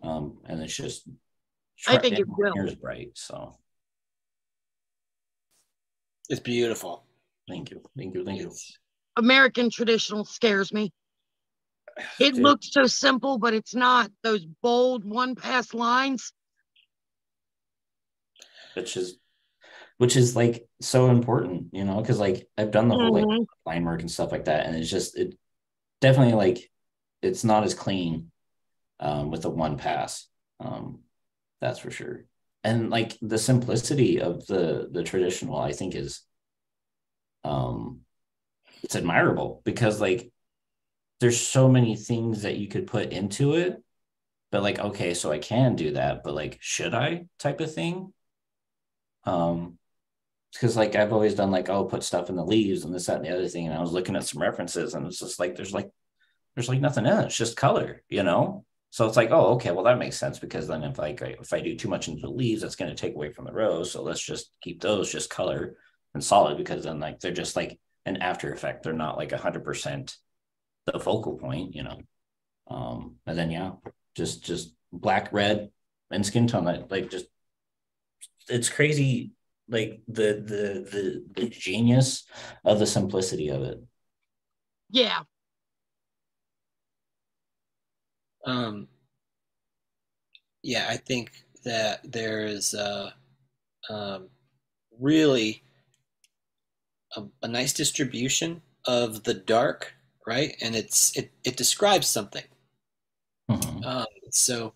And it's just, I think it will. Here's bright, so. It's beautiful. Thank you. American traditional scares me. It looks so simple, but it's not. Those bold one-pass lines. Which is like so important, you know, because like I've done the whole like line work and stuff like that, and it's just it definitely like it's not as clean with a one pass. That's for sure. And like the simplicity of the traditional, I think is it's admirable, because like there's so many things that you could put into it, but like, okay, so I can do that, but like, should I, type of thing. Because like I've always done like, oh, put stuff in the leaves and this, that, and the other thing. And I was looking at some references, and it's just like there's nothing in it. It's just color, you know. So it's like, oh, okay, well, that makes sense, because then if like if I do too much into the leaves, that's going to take away from the rows. So let's just keep those just color and solid, because then like they're just like an after effect. They're not like 100% the focal point, you know. And then yeah, just black, red, and skin tone. Like just it's crazy, like the genius of the simplicity of it. Yeah. Yeah, I think that there is really a nice distribution of the dark, right? And it describes something. Mm-hmm. So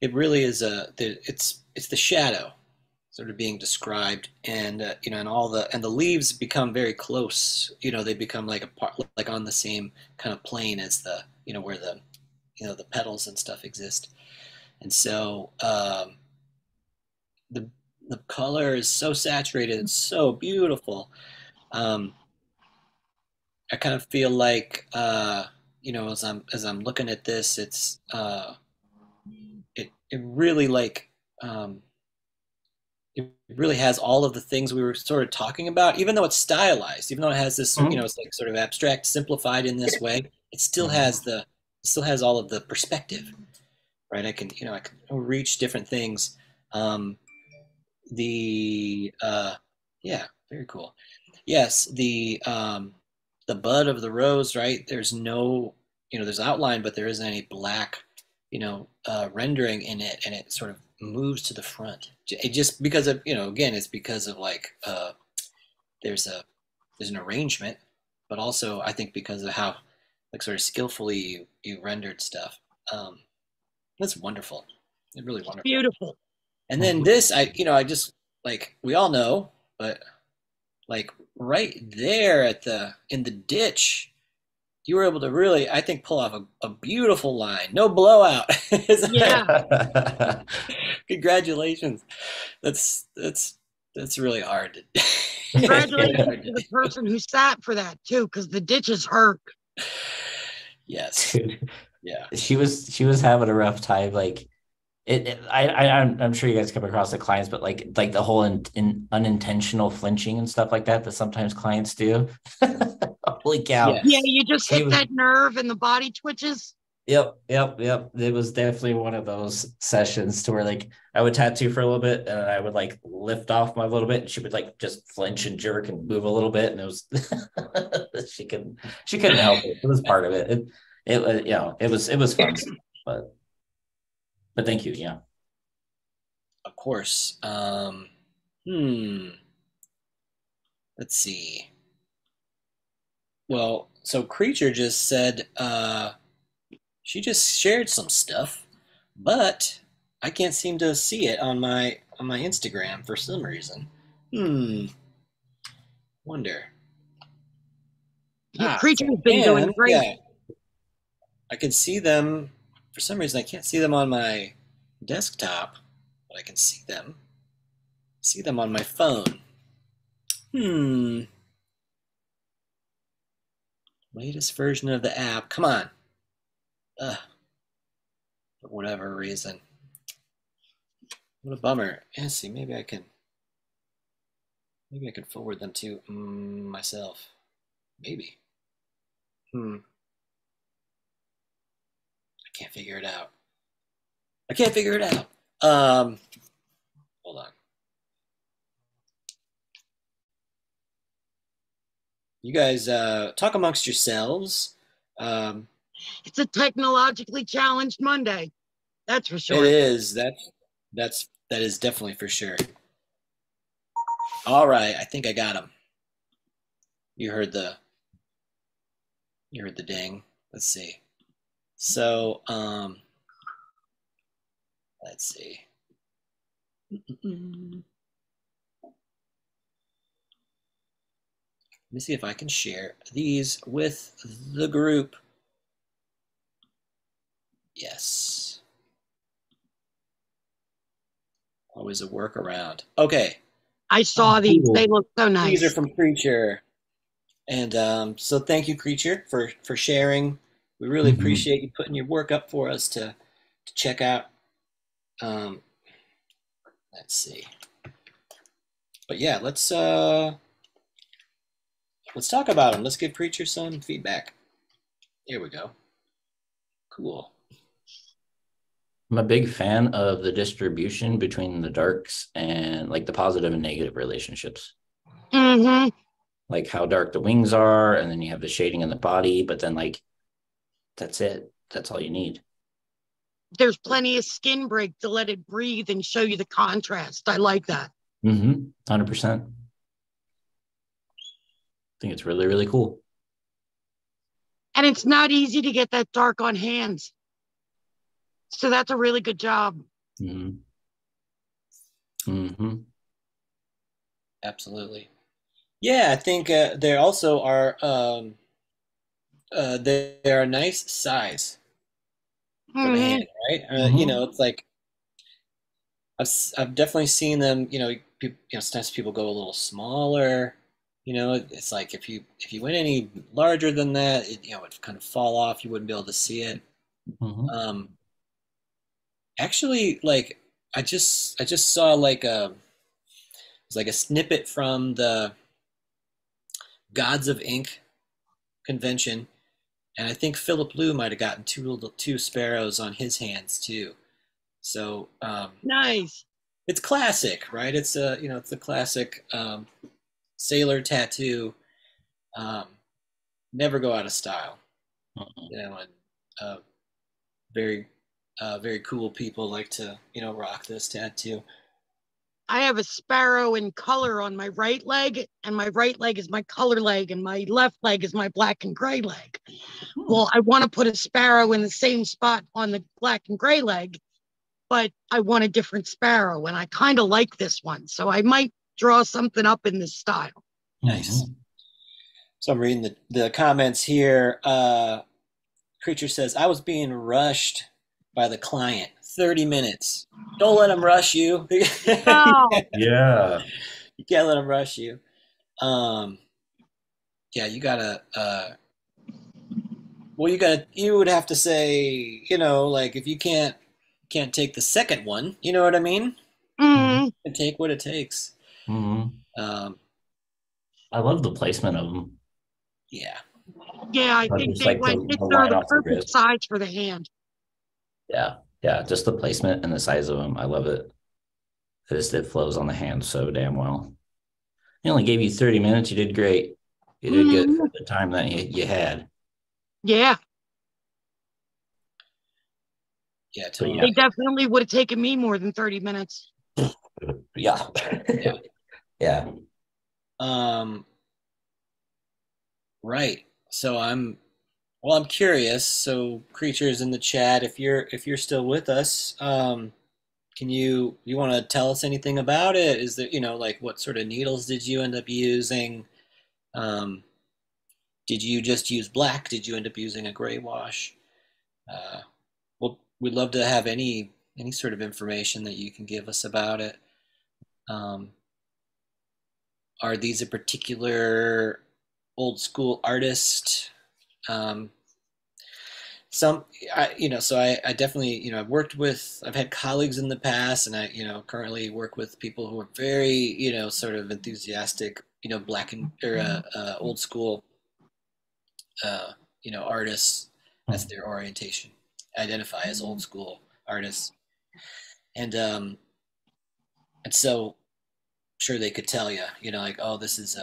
it really is it's the shadow sort of being described, and you know, and the leaves become very close. You know, they become like like on the same kind of plane as the, you know, where the, you know, the petals and stuff exist. And so the color is so saturated and so beautiful. I kind of feel like, you know, as I'm looking at this, it's it really like it really has all of the things we were sort of talking about, even though it's stylized, even though it has this, you know, it's like sort of abstract, simplified in this way, it still has all of the perspective, right? I can reach different things. Yeah, very cool. Yes, the bud of the rose, right? There's no, you know, there's outline, but there isn't any black, you know, rendering in it, and it sort of moves to the front. It just because of, you know, again, it's because of like there's an arrangement, but also I think because of how like sort of skillfully you rendered stuff. That's wonderful. It's really wonderful. Beautiful. And then this, I just like, we all know, but like right there in the ditch, you were able to really, I think, pull off a beautiful line. No blowout. Yeah. Congratulations. That's really hard. Congratulations to the person who sat for that too, because the ditches hurt. Yes. Dude. Yeah. She was having a rough time. Like I'm sure you guys come across the clients, but like the whole unintentional flinching and stuff like that sometimes clients do. Holy cow. Yeah. Yeah, you just hit that nerve and the body twitches. Yep. It was definitely one of those sessions to where like I would tattoo for a little bit, and I would like lift off my little bit, and she would like just flinch and jerk and move a little bit, and it was she couldn't help it. It was part of it. It you know, it was fun, but thank you. Yeah, of course. Let's see. Well, so Creature just said she just shared some stuff, but I can't seem to see it on my Instagram for some reason. Wonder. Creature's been doing great. Yeah. I can see them. For some reason, I can't see them on my desktop, but I can see them. See them on my phone. Latest version of the app. Come on. For whatever reason. What a bummer. Yeah, see, maybe I can forward them to myself. Maybe. I can't figure it out. Hold on. You guys talk amongst yourselves. It's a technologically challenged Monday. That's for sure. It is. That is definitely for sure. All right, I think I got him. You heard the ding. Let's see. So, let's see. Let me see if I can share these with the group. Yes. Always a workaround. Okay. I saw these. Cool. They look so nice. These are from Creature. And so thank you, Creature, for sharing. We really appreciate you putting your work up for us to check out. Let's see. But yeah, let's talk about them. Let's give Creature some feedback. Here we go. Cool. I'm a big fan of the distribution between the darks and like the positive and negative relationships. Mm-hmm. Like how dark the wings are, and then you have the shading in the body, but then like that's it. That's all you need. There's plenty of skin break to let it breathe and show you the contrast. I like that. 100%. I think it's really, really cool. And it's not easy to get that dark on hands. So that's a really good job. Absolutely. Yeah, I think there also are they're a nice size for the hand, right? You know, it's like I've definitely seen them. You know, sometimes people go a little smaller. You know, it's like if you went any larger than that, it, you know, it'd kind of fall off. You wouldn't be able to see it. Actually, like I just saw like a snippet from the Gods of Ink convention, and I think Philip Liu might have gotten two sparrows on his hands too. So nice. It's classic, right? It's a it's the classic sailor tattoo. Never go out of style. You know, and very cool people like to, rock this tattoo. I have a sparrow in color on my right leg, and my right leg is my color leg, and my left leg is my black and gray leg. Well, I want to put a sparrow in the same spot on the black and gray leg, but I want a different sparrow, and I kind of like this one. So I might draw something up in this style. Nice. So I'm reading the comments here. Creature says, I was being rushed by the client, 30 minutes. Don't let them rush you. No. Yeah. You can't let them rush you. Yeah, you gotta, you would have to say, like if you can't take the second one, you know what I mean? And take what it takes. I love the placement of them. Yeah. Yeah, I think they went the perfect size for the hand. Yeah, yeah, just the placement and the size of them. I love it. It flows on the hand so damn well. He only gave you 30 minutes. You did great. You did good for the time that you had. Yeah. Yeah, so, yeah. They definitely would have taken me more than 30 minutes. Yeah. Yeah. Yeah. Right. So I'm curious. So Creatures in the chat, if you're still with us, can you want to tell us anything about it? Is there, like what sort of needles did you end up using? Did you just use black? Did you end up using a gray wash? Well, we'd love to have any sort of information that you can give us about it. Are these a particular old school artist? So I definitely, I've worked with, I've had colleagues in the past, and I, currently work with people who are very, sort of enthusiastic, black and old school, artists. That's their orientation, identify as old school artists. And so I'm sure they could tell you, like, oh, this is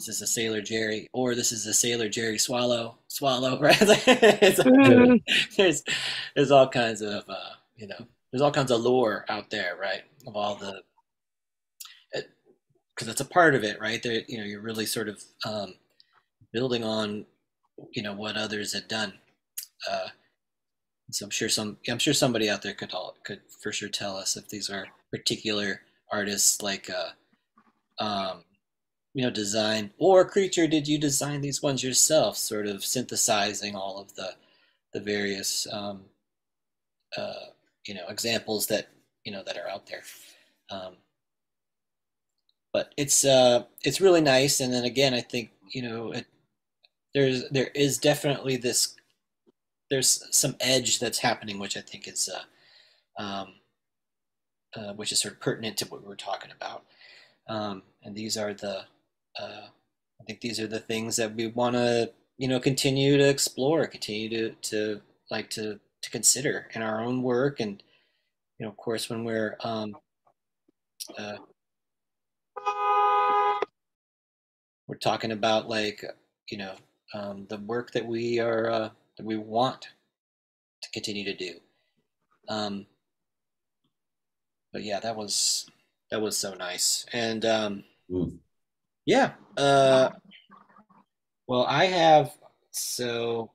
Is this a Sailor Jerry? Or this is a Sailor Jerry swallow, right? there's all kinds of, you know, there's all kinds of lore out there, right? Of all the, because that's a part of it, right? There, you know, you're really sort of building on, you know, what others had done. So I'm sure somebody out there could for sure tell us if these are particular artists, like, you know, design or creature. Did you design these ones yourself? Sort of synthesizing all of the various, you know, examples that, you know, that are out there. But it's really nice. And then again, I think, you know, there is definitely this, there's some edge that's happening, which I think is, which is sort of pertinent to what we were talking about. And these are the, I think these are the things that we want to, you know, continue to explore, continue to consider in our own work. And, you know, of course, when we're, we're talking about, like, you know, the work that we are, that we want to continue to do. But yeah, that was so nice. And yeah, well, I have, so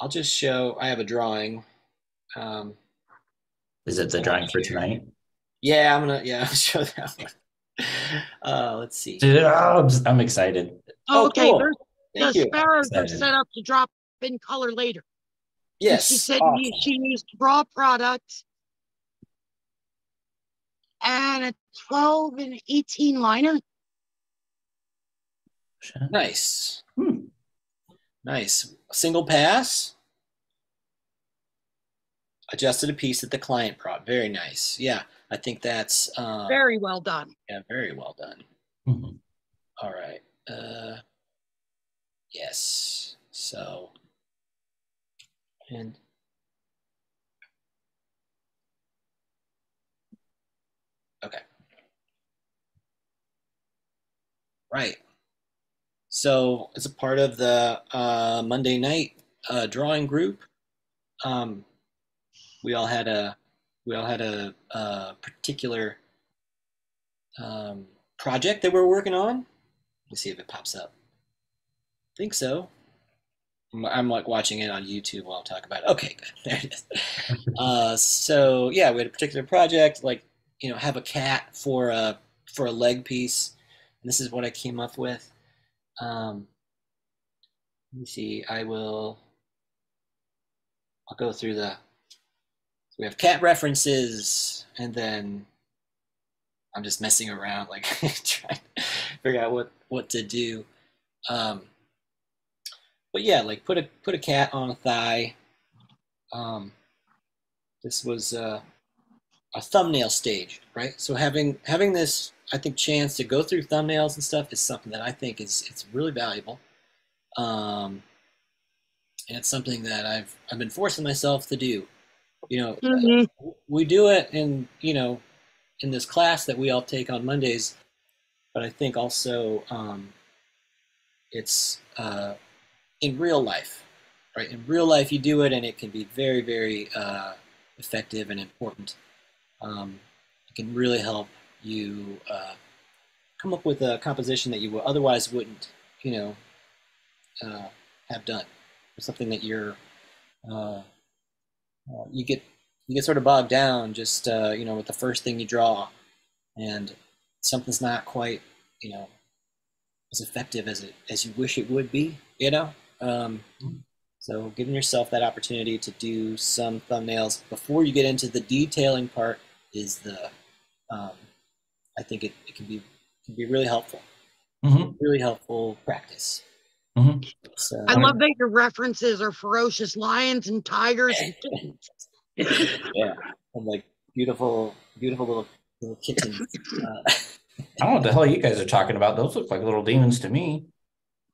I'll just show, I have a drawing. Is it the drawing for tonight? Yeah, I'll show that one. Let's see. Dude, I'm excited. Okay, cool. The sparrows are set up to drop in color later. Yes. And she said she used raw products and a 12 and 18 liner. Nice. Hmm. Nice. Single pass. Adjusted a piece that the client brought. Very nice. Yeah, I think that's... very well done. Yeah, very well done. Mm-hmm. All right. Yes. So, and okay. Right. So it's a part of the Monday night drawing group. We all had a particular project that we're working on. Let's see if it pops up. Think so. I'm like watching it on YouTube while I'm talking about it. Okay, good. There it is. So yeah, we had a particular project, like, you know, have a cat for a leg piece. And this is what I came up with. Let me see. I'll go through the. So we have cat references, and then I'm just messing around, like trying to figure out what to do. But yeah, like put a cat on a thigh. This was a thumbnail stage, right? So having this, I think, chance to go through thumbnails and stuff is something that I think it's really valuable. And it's something that I've been forcing myself to do. You know, mm-hmm. We do it in, you know, in this class that we all take on Mondays, but I think also it's in real life, right? In real life, you do it, and it can be very, very effective and important. It can really help you come up with a composition that you otherwise wouldn't, you know, have done. Or something that you're, you get sort of bogged down just, you know, with the first thing you draw, and something's not quite, you know, as effective as you wish it would be, you know. So giving yourself that opportunity to do some thumbnails before you get into the detailing part is the, I think it can be really helpful, mm-hmm. Really helpful practice. Mm-hmm. So, I love that your references are ferocious lions and tigers. Yeah, and like beautiful little kittens. I don't know what the hell you guys are talking about. Those look like little demons to me.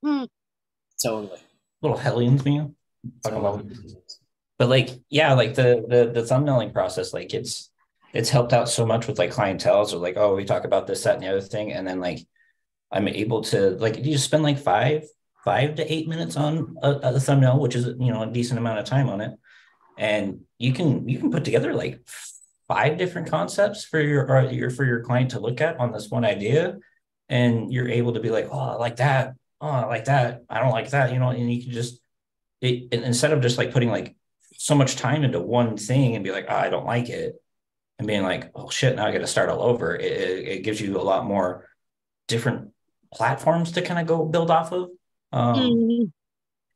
Mm. Totally. Little hellions, man. But like, yeah, like the thumbnailing process, like it's helped out so much with like clientele. So like, oh, we talk about this, that, and the other thing. And then like, I'm able to, like, you just spend like five to 8 minutes on a thumbnail, which is, you know, a decent amount of time on it. And you can put together like 5 different concepts for your client to look at on this one idea. And you're able to be like, oh, I like that. Oh, I like that. I don't like that. You know, and you can just, instead of just like putting like so much time into one thing and be like, oh, I don't like it, and being like, oh shit, now I got to start all over. It gives you a lot more different platforms to kind of go build off of.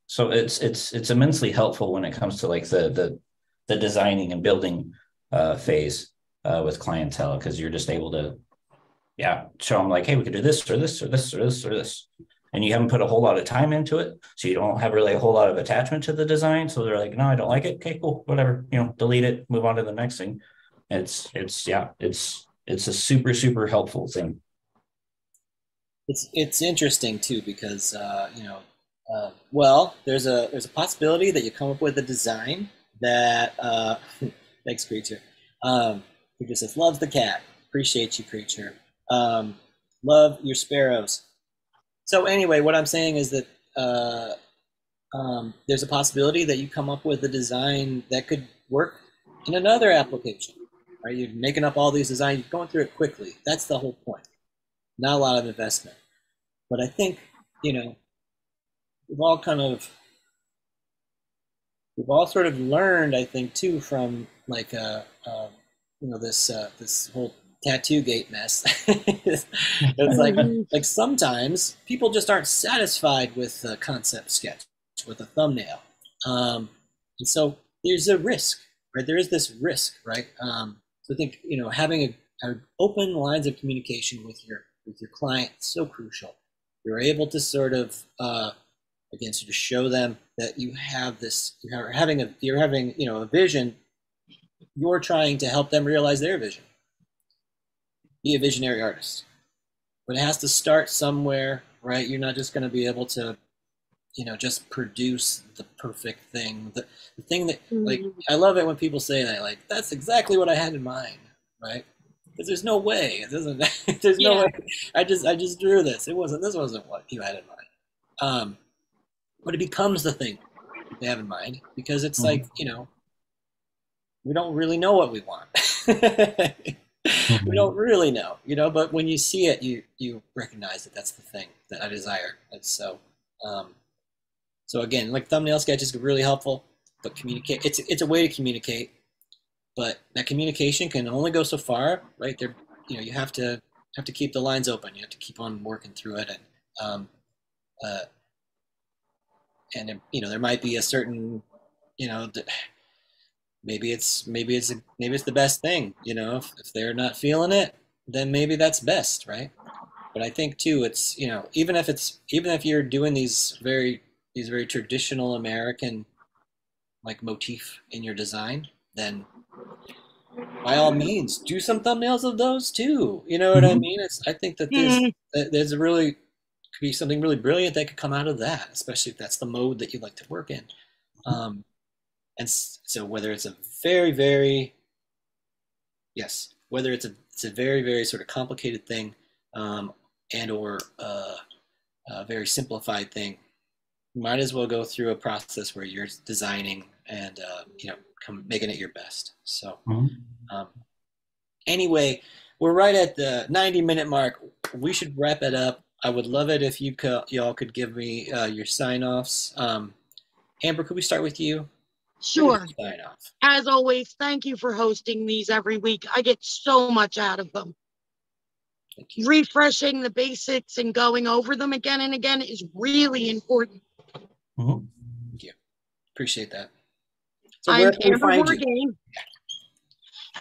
So it's immensely helpful when it comes to like the designing and building phase with clientele, because you're just able to, yeah, show them like, hey, we could do this or this or this or this or this, and you haven't put a whole lot of time into it, so you don't have really a whole lot of attachment to the design. So they're like, no, I don't like it. Okay, cool, whatever, you know, delete it, move on to the next thing. It's a super helpful thing. It's interesting too, because well, there's a possibility that you come up with a design that thanks, creature, who just says, loves the cat, appreciate you, creature, love your sparrows. So anyway, what I'm saying is that there's a possibility that you come up with a design that could work in another application, right? You're making up all these designs, you're going through it quickly. That's the whole point. Not a lot of investment. But I think, you know, we've all sort of learned, I think, too, from like, you know, this whole tattoo gate mess. It's like sometimes people just aren't satisfied with a concept sketch, with a thumbnail. And so there's a risk, right? There is this risk, right? So I think, you know, having a open lines of communication with your client is so crucial. You're able to sort of, again, sort of show them that you have this, you're having, you know, a vision. You're trying to help them realize their vision. Be a visionary artist, but it has to start somewhere, right? You're not just going to be able to, you know, just produce the perfect thing. The thing that, like, I love it when people say that, like, that's exactly what I had in mind, right? Because there's no way, it doesn't. There's no way. I just drew this. This wasn't what you had in mind. But it becomes the thing they have in mind, because it's like, you know, we don't really know what we want. We don't really know, you know, but when you see it, you recognize that that's the thing that I desire. And so, so again, like thumbnail sketches are really helpful, but communicate, it's a way to communicate, but that communication can only go so far, right? There, you know, you have to keep the lines open. You have to keep on working through it. And, you know, there might be a certain, you know, maybe it's the best thing, you know, if they're not feeling it, then maybe that's best, right? But I think too, it's, you know, even if you're doing these very traditional American like motif in your design, then by all means do some thumbnails of those too, you know what I mean? I think that there's really could be something really brilliant that could come out of that, especially if that's the mode that you like to work in. And so whether it's a very, very sort of complicated thing, and or a very simplified thing, you might as well go through a process where you're designing and, you know, making it your best. So anyway, we're right at the 90-minute mark. We should wrap it up. I would love it if y'all could give me your sign-offs. Amber, could we start with you? Sure. As always, thank you for hosting these every week. I get so much out of them. Refreshing the basics and going over them again and again is really important. Thank you. Appreciate that. So I'm Amber Morgan,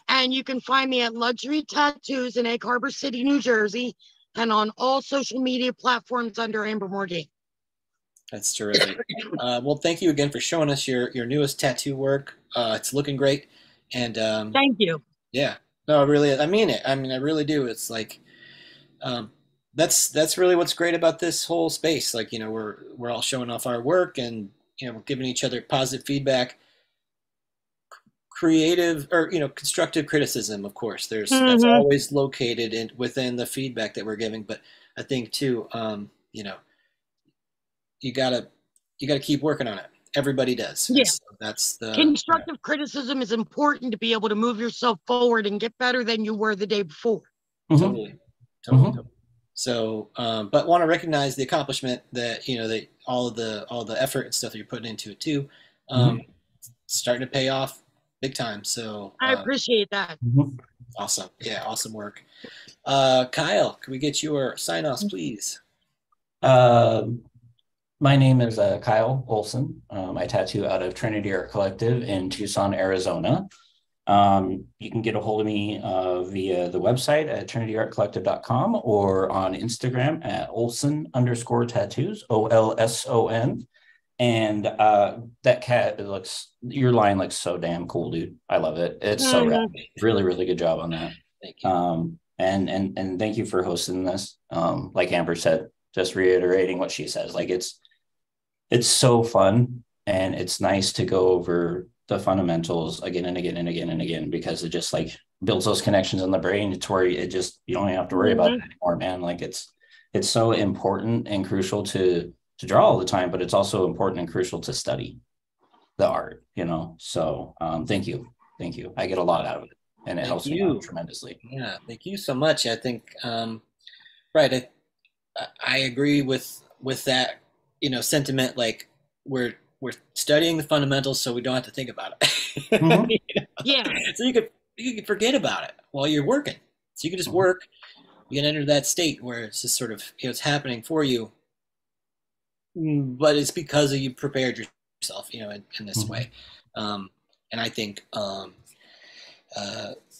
and you can find me at Luxury Tattoos in Egg Harbor City, New Jersey, and on all social media platforms under Amber Morgan. That's terrific. Well, thank you again for showing us your newest tattoo work. It's looking great. And thank you. Yeah, no, really, I mean it. I mean, I really do. It's like, that's really what's great about this whole space. Like, you know, we're all showing off our work, and, you know, we're giving each other positive feedback, creative, or, you know, constructive criticism. Of course, that's always located within the feedback that we're giving, but I think too, you know, you gotta keep working on it. Everybody does. Yeah. So that's the constructive criticism is important to be able to move yourself forward and get better than you were the day before. Mm-hmm. Totally. So, but want to recognize the accomplishment that, you know, that all the effort and stuff that you're putting into it too, mm-hmm. starting to pay off big time. So I appreciate that. Mm-hmm. Awesome. Yeah. Awesome work. Kyle, can we get your sign-offs, please? My name is Kyle Olson. I tattoo out of Trinity Art Collective in Tucson, Arizona. You can get a hold of me via the website at trinityartcollective.com or on Instagram at Olson_tattoos, OLSON. And that cat looks, your line looks so damn cool, dude. I love it. It's so rad. Really, really good job on that. Thank you. And thank you for hosting this. Like Amber said, just reiterating what she says, like it's so fun, and it's nice to go over the fundamentals again and again, because it just like builds those connections in the brain. It's where it just, you don't have to worry about it anymore, man. Like it's so important and crucial to draw all the time, but it's also important and crucial to study the art, you know? So thank you. I get a lot out of it, and it helps me out tremendously. Yeah. Thank you so much. I think, right. I agree with that, you know, sentiment, like we're studying the fundamentals so we don't have to think about it. Mm-hmm. You know? Yeah. So you could forget about it while you're working. So you can just mm-hmm. work. You can enter that state where it's just sort of, you know, it's happening for you, but it's because you prepared yourself, you know, in this mm-hmm. way. And I think,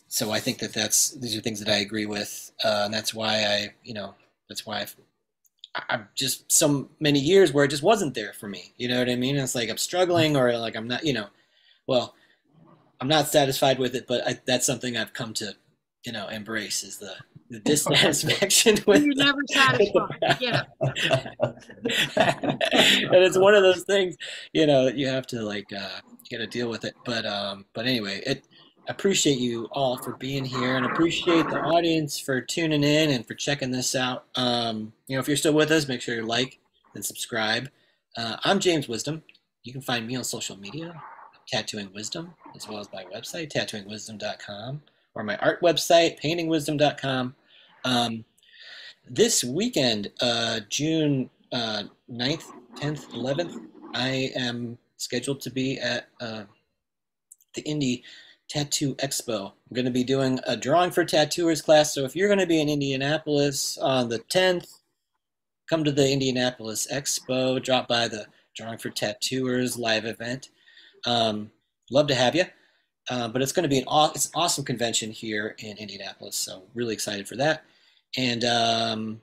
so I think that these are things that I agree with. And that's why I've just so many years where it just wasn't there for me. You know what I mean? It's like I'm struggling, or like I'm not, you know, well, I'm not satisfied with it, but that's something I've come to, you know, embrace, is the dissatisfaction with. You're never satisfied. Yeah. And it's one of those things, you know, that you have to like, you got to deal with it. But anyway, appreciate you all for being here, and appreciate the audience for tuning in and for checking this out. You know, if you're still with us, make sure you like and subscribe. I'm James Wisdom. You can find me on social media, Tattooing Wisdom, as well as my website, tattooingwisdom.com, or my art website, paintingwisdom.com. This weekend, June 9th, 10th, 11th, I am scheduled to be at the Indy Tattoo Expo. I'm going to be doing a Drawing for Tattooers class. So if you're going to be in Indianapolis on the 10th, come to the Indianapolis Expo, drop by the Drawing for Tattooers live event. Love to have you. But it's going to be it's an awesome convention here in Indianapolis. So really excited for that. And,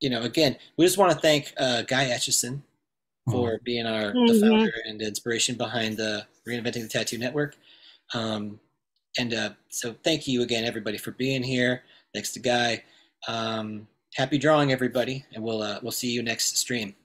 you know, again, we just want to thank Guy Aitchison for being the founder and inspiration behind the Reinventing the Tattoo Network. So thank you again, everybody, for being here. Thanks to Guy. Happy drawing, everybody, and we'll see you next stream.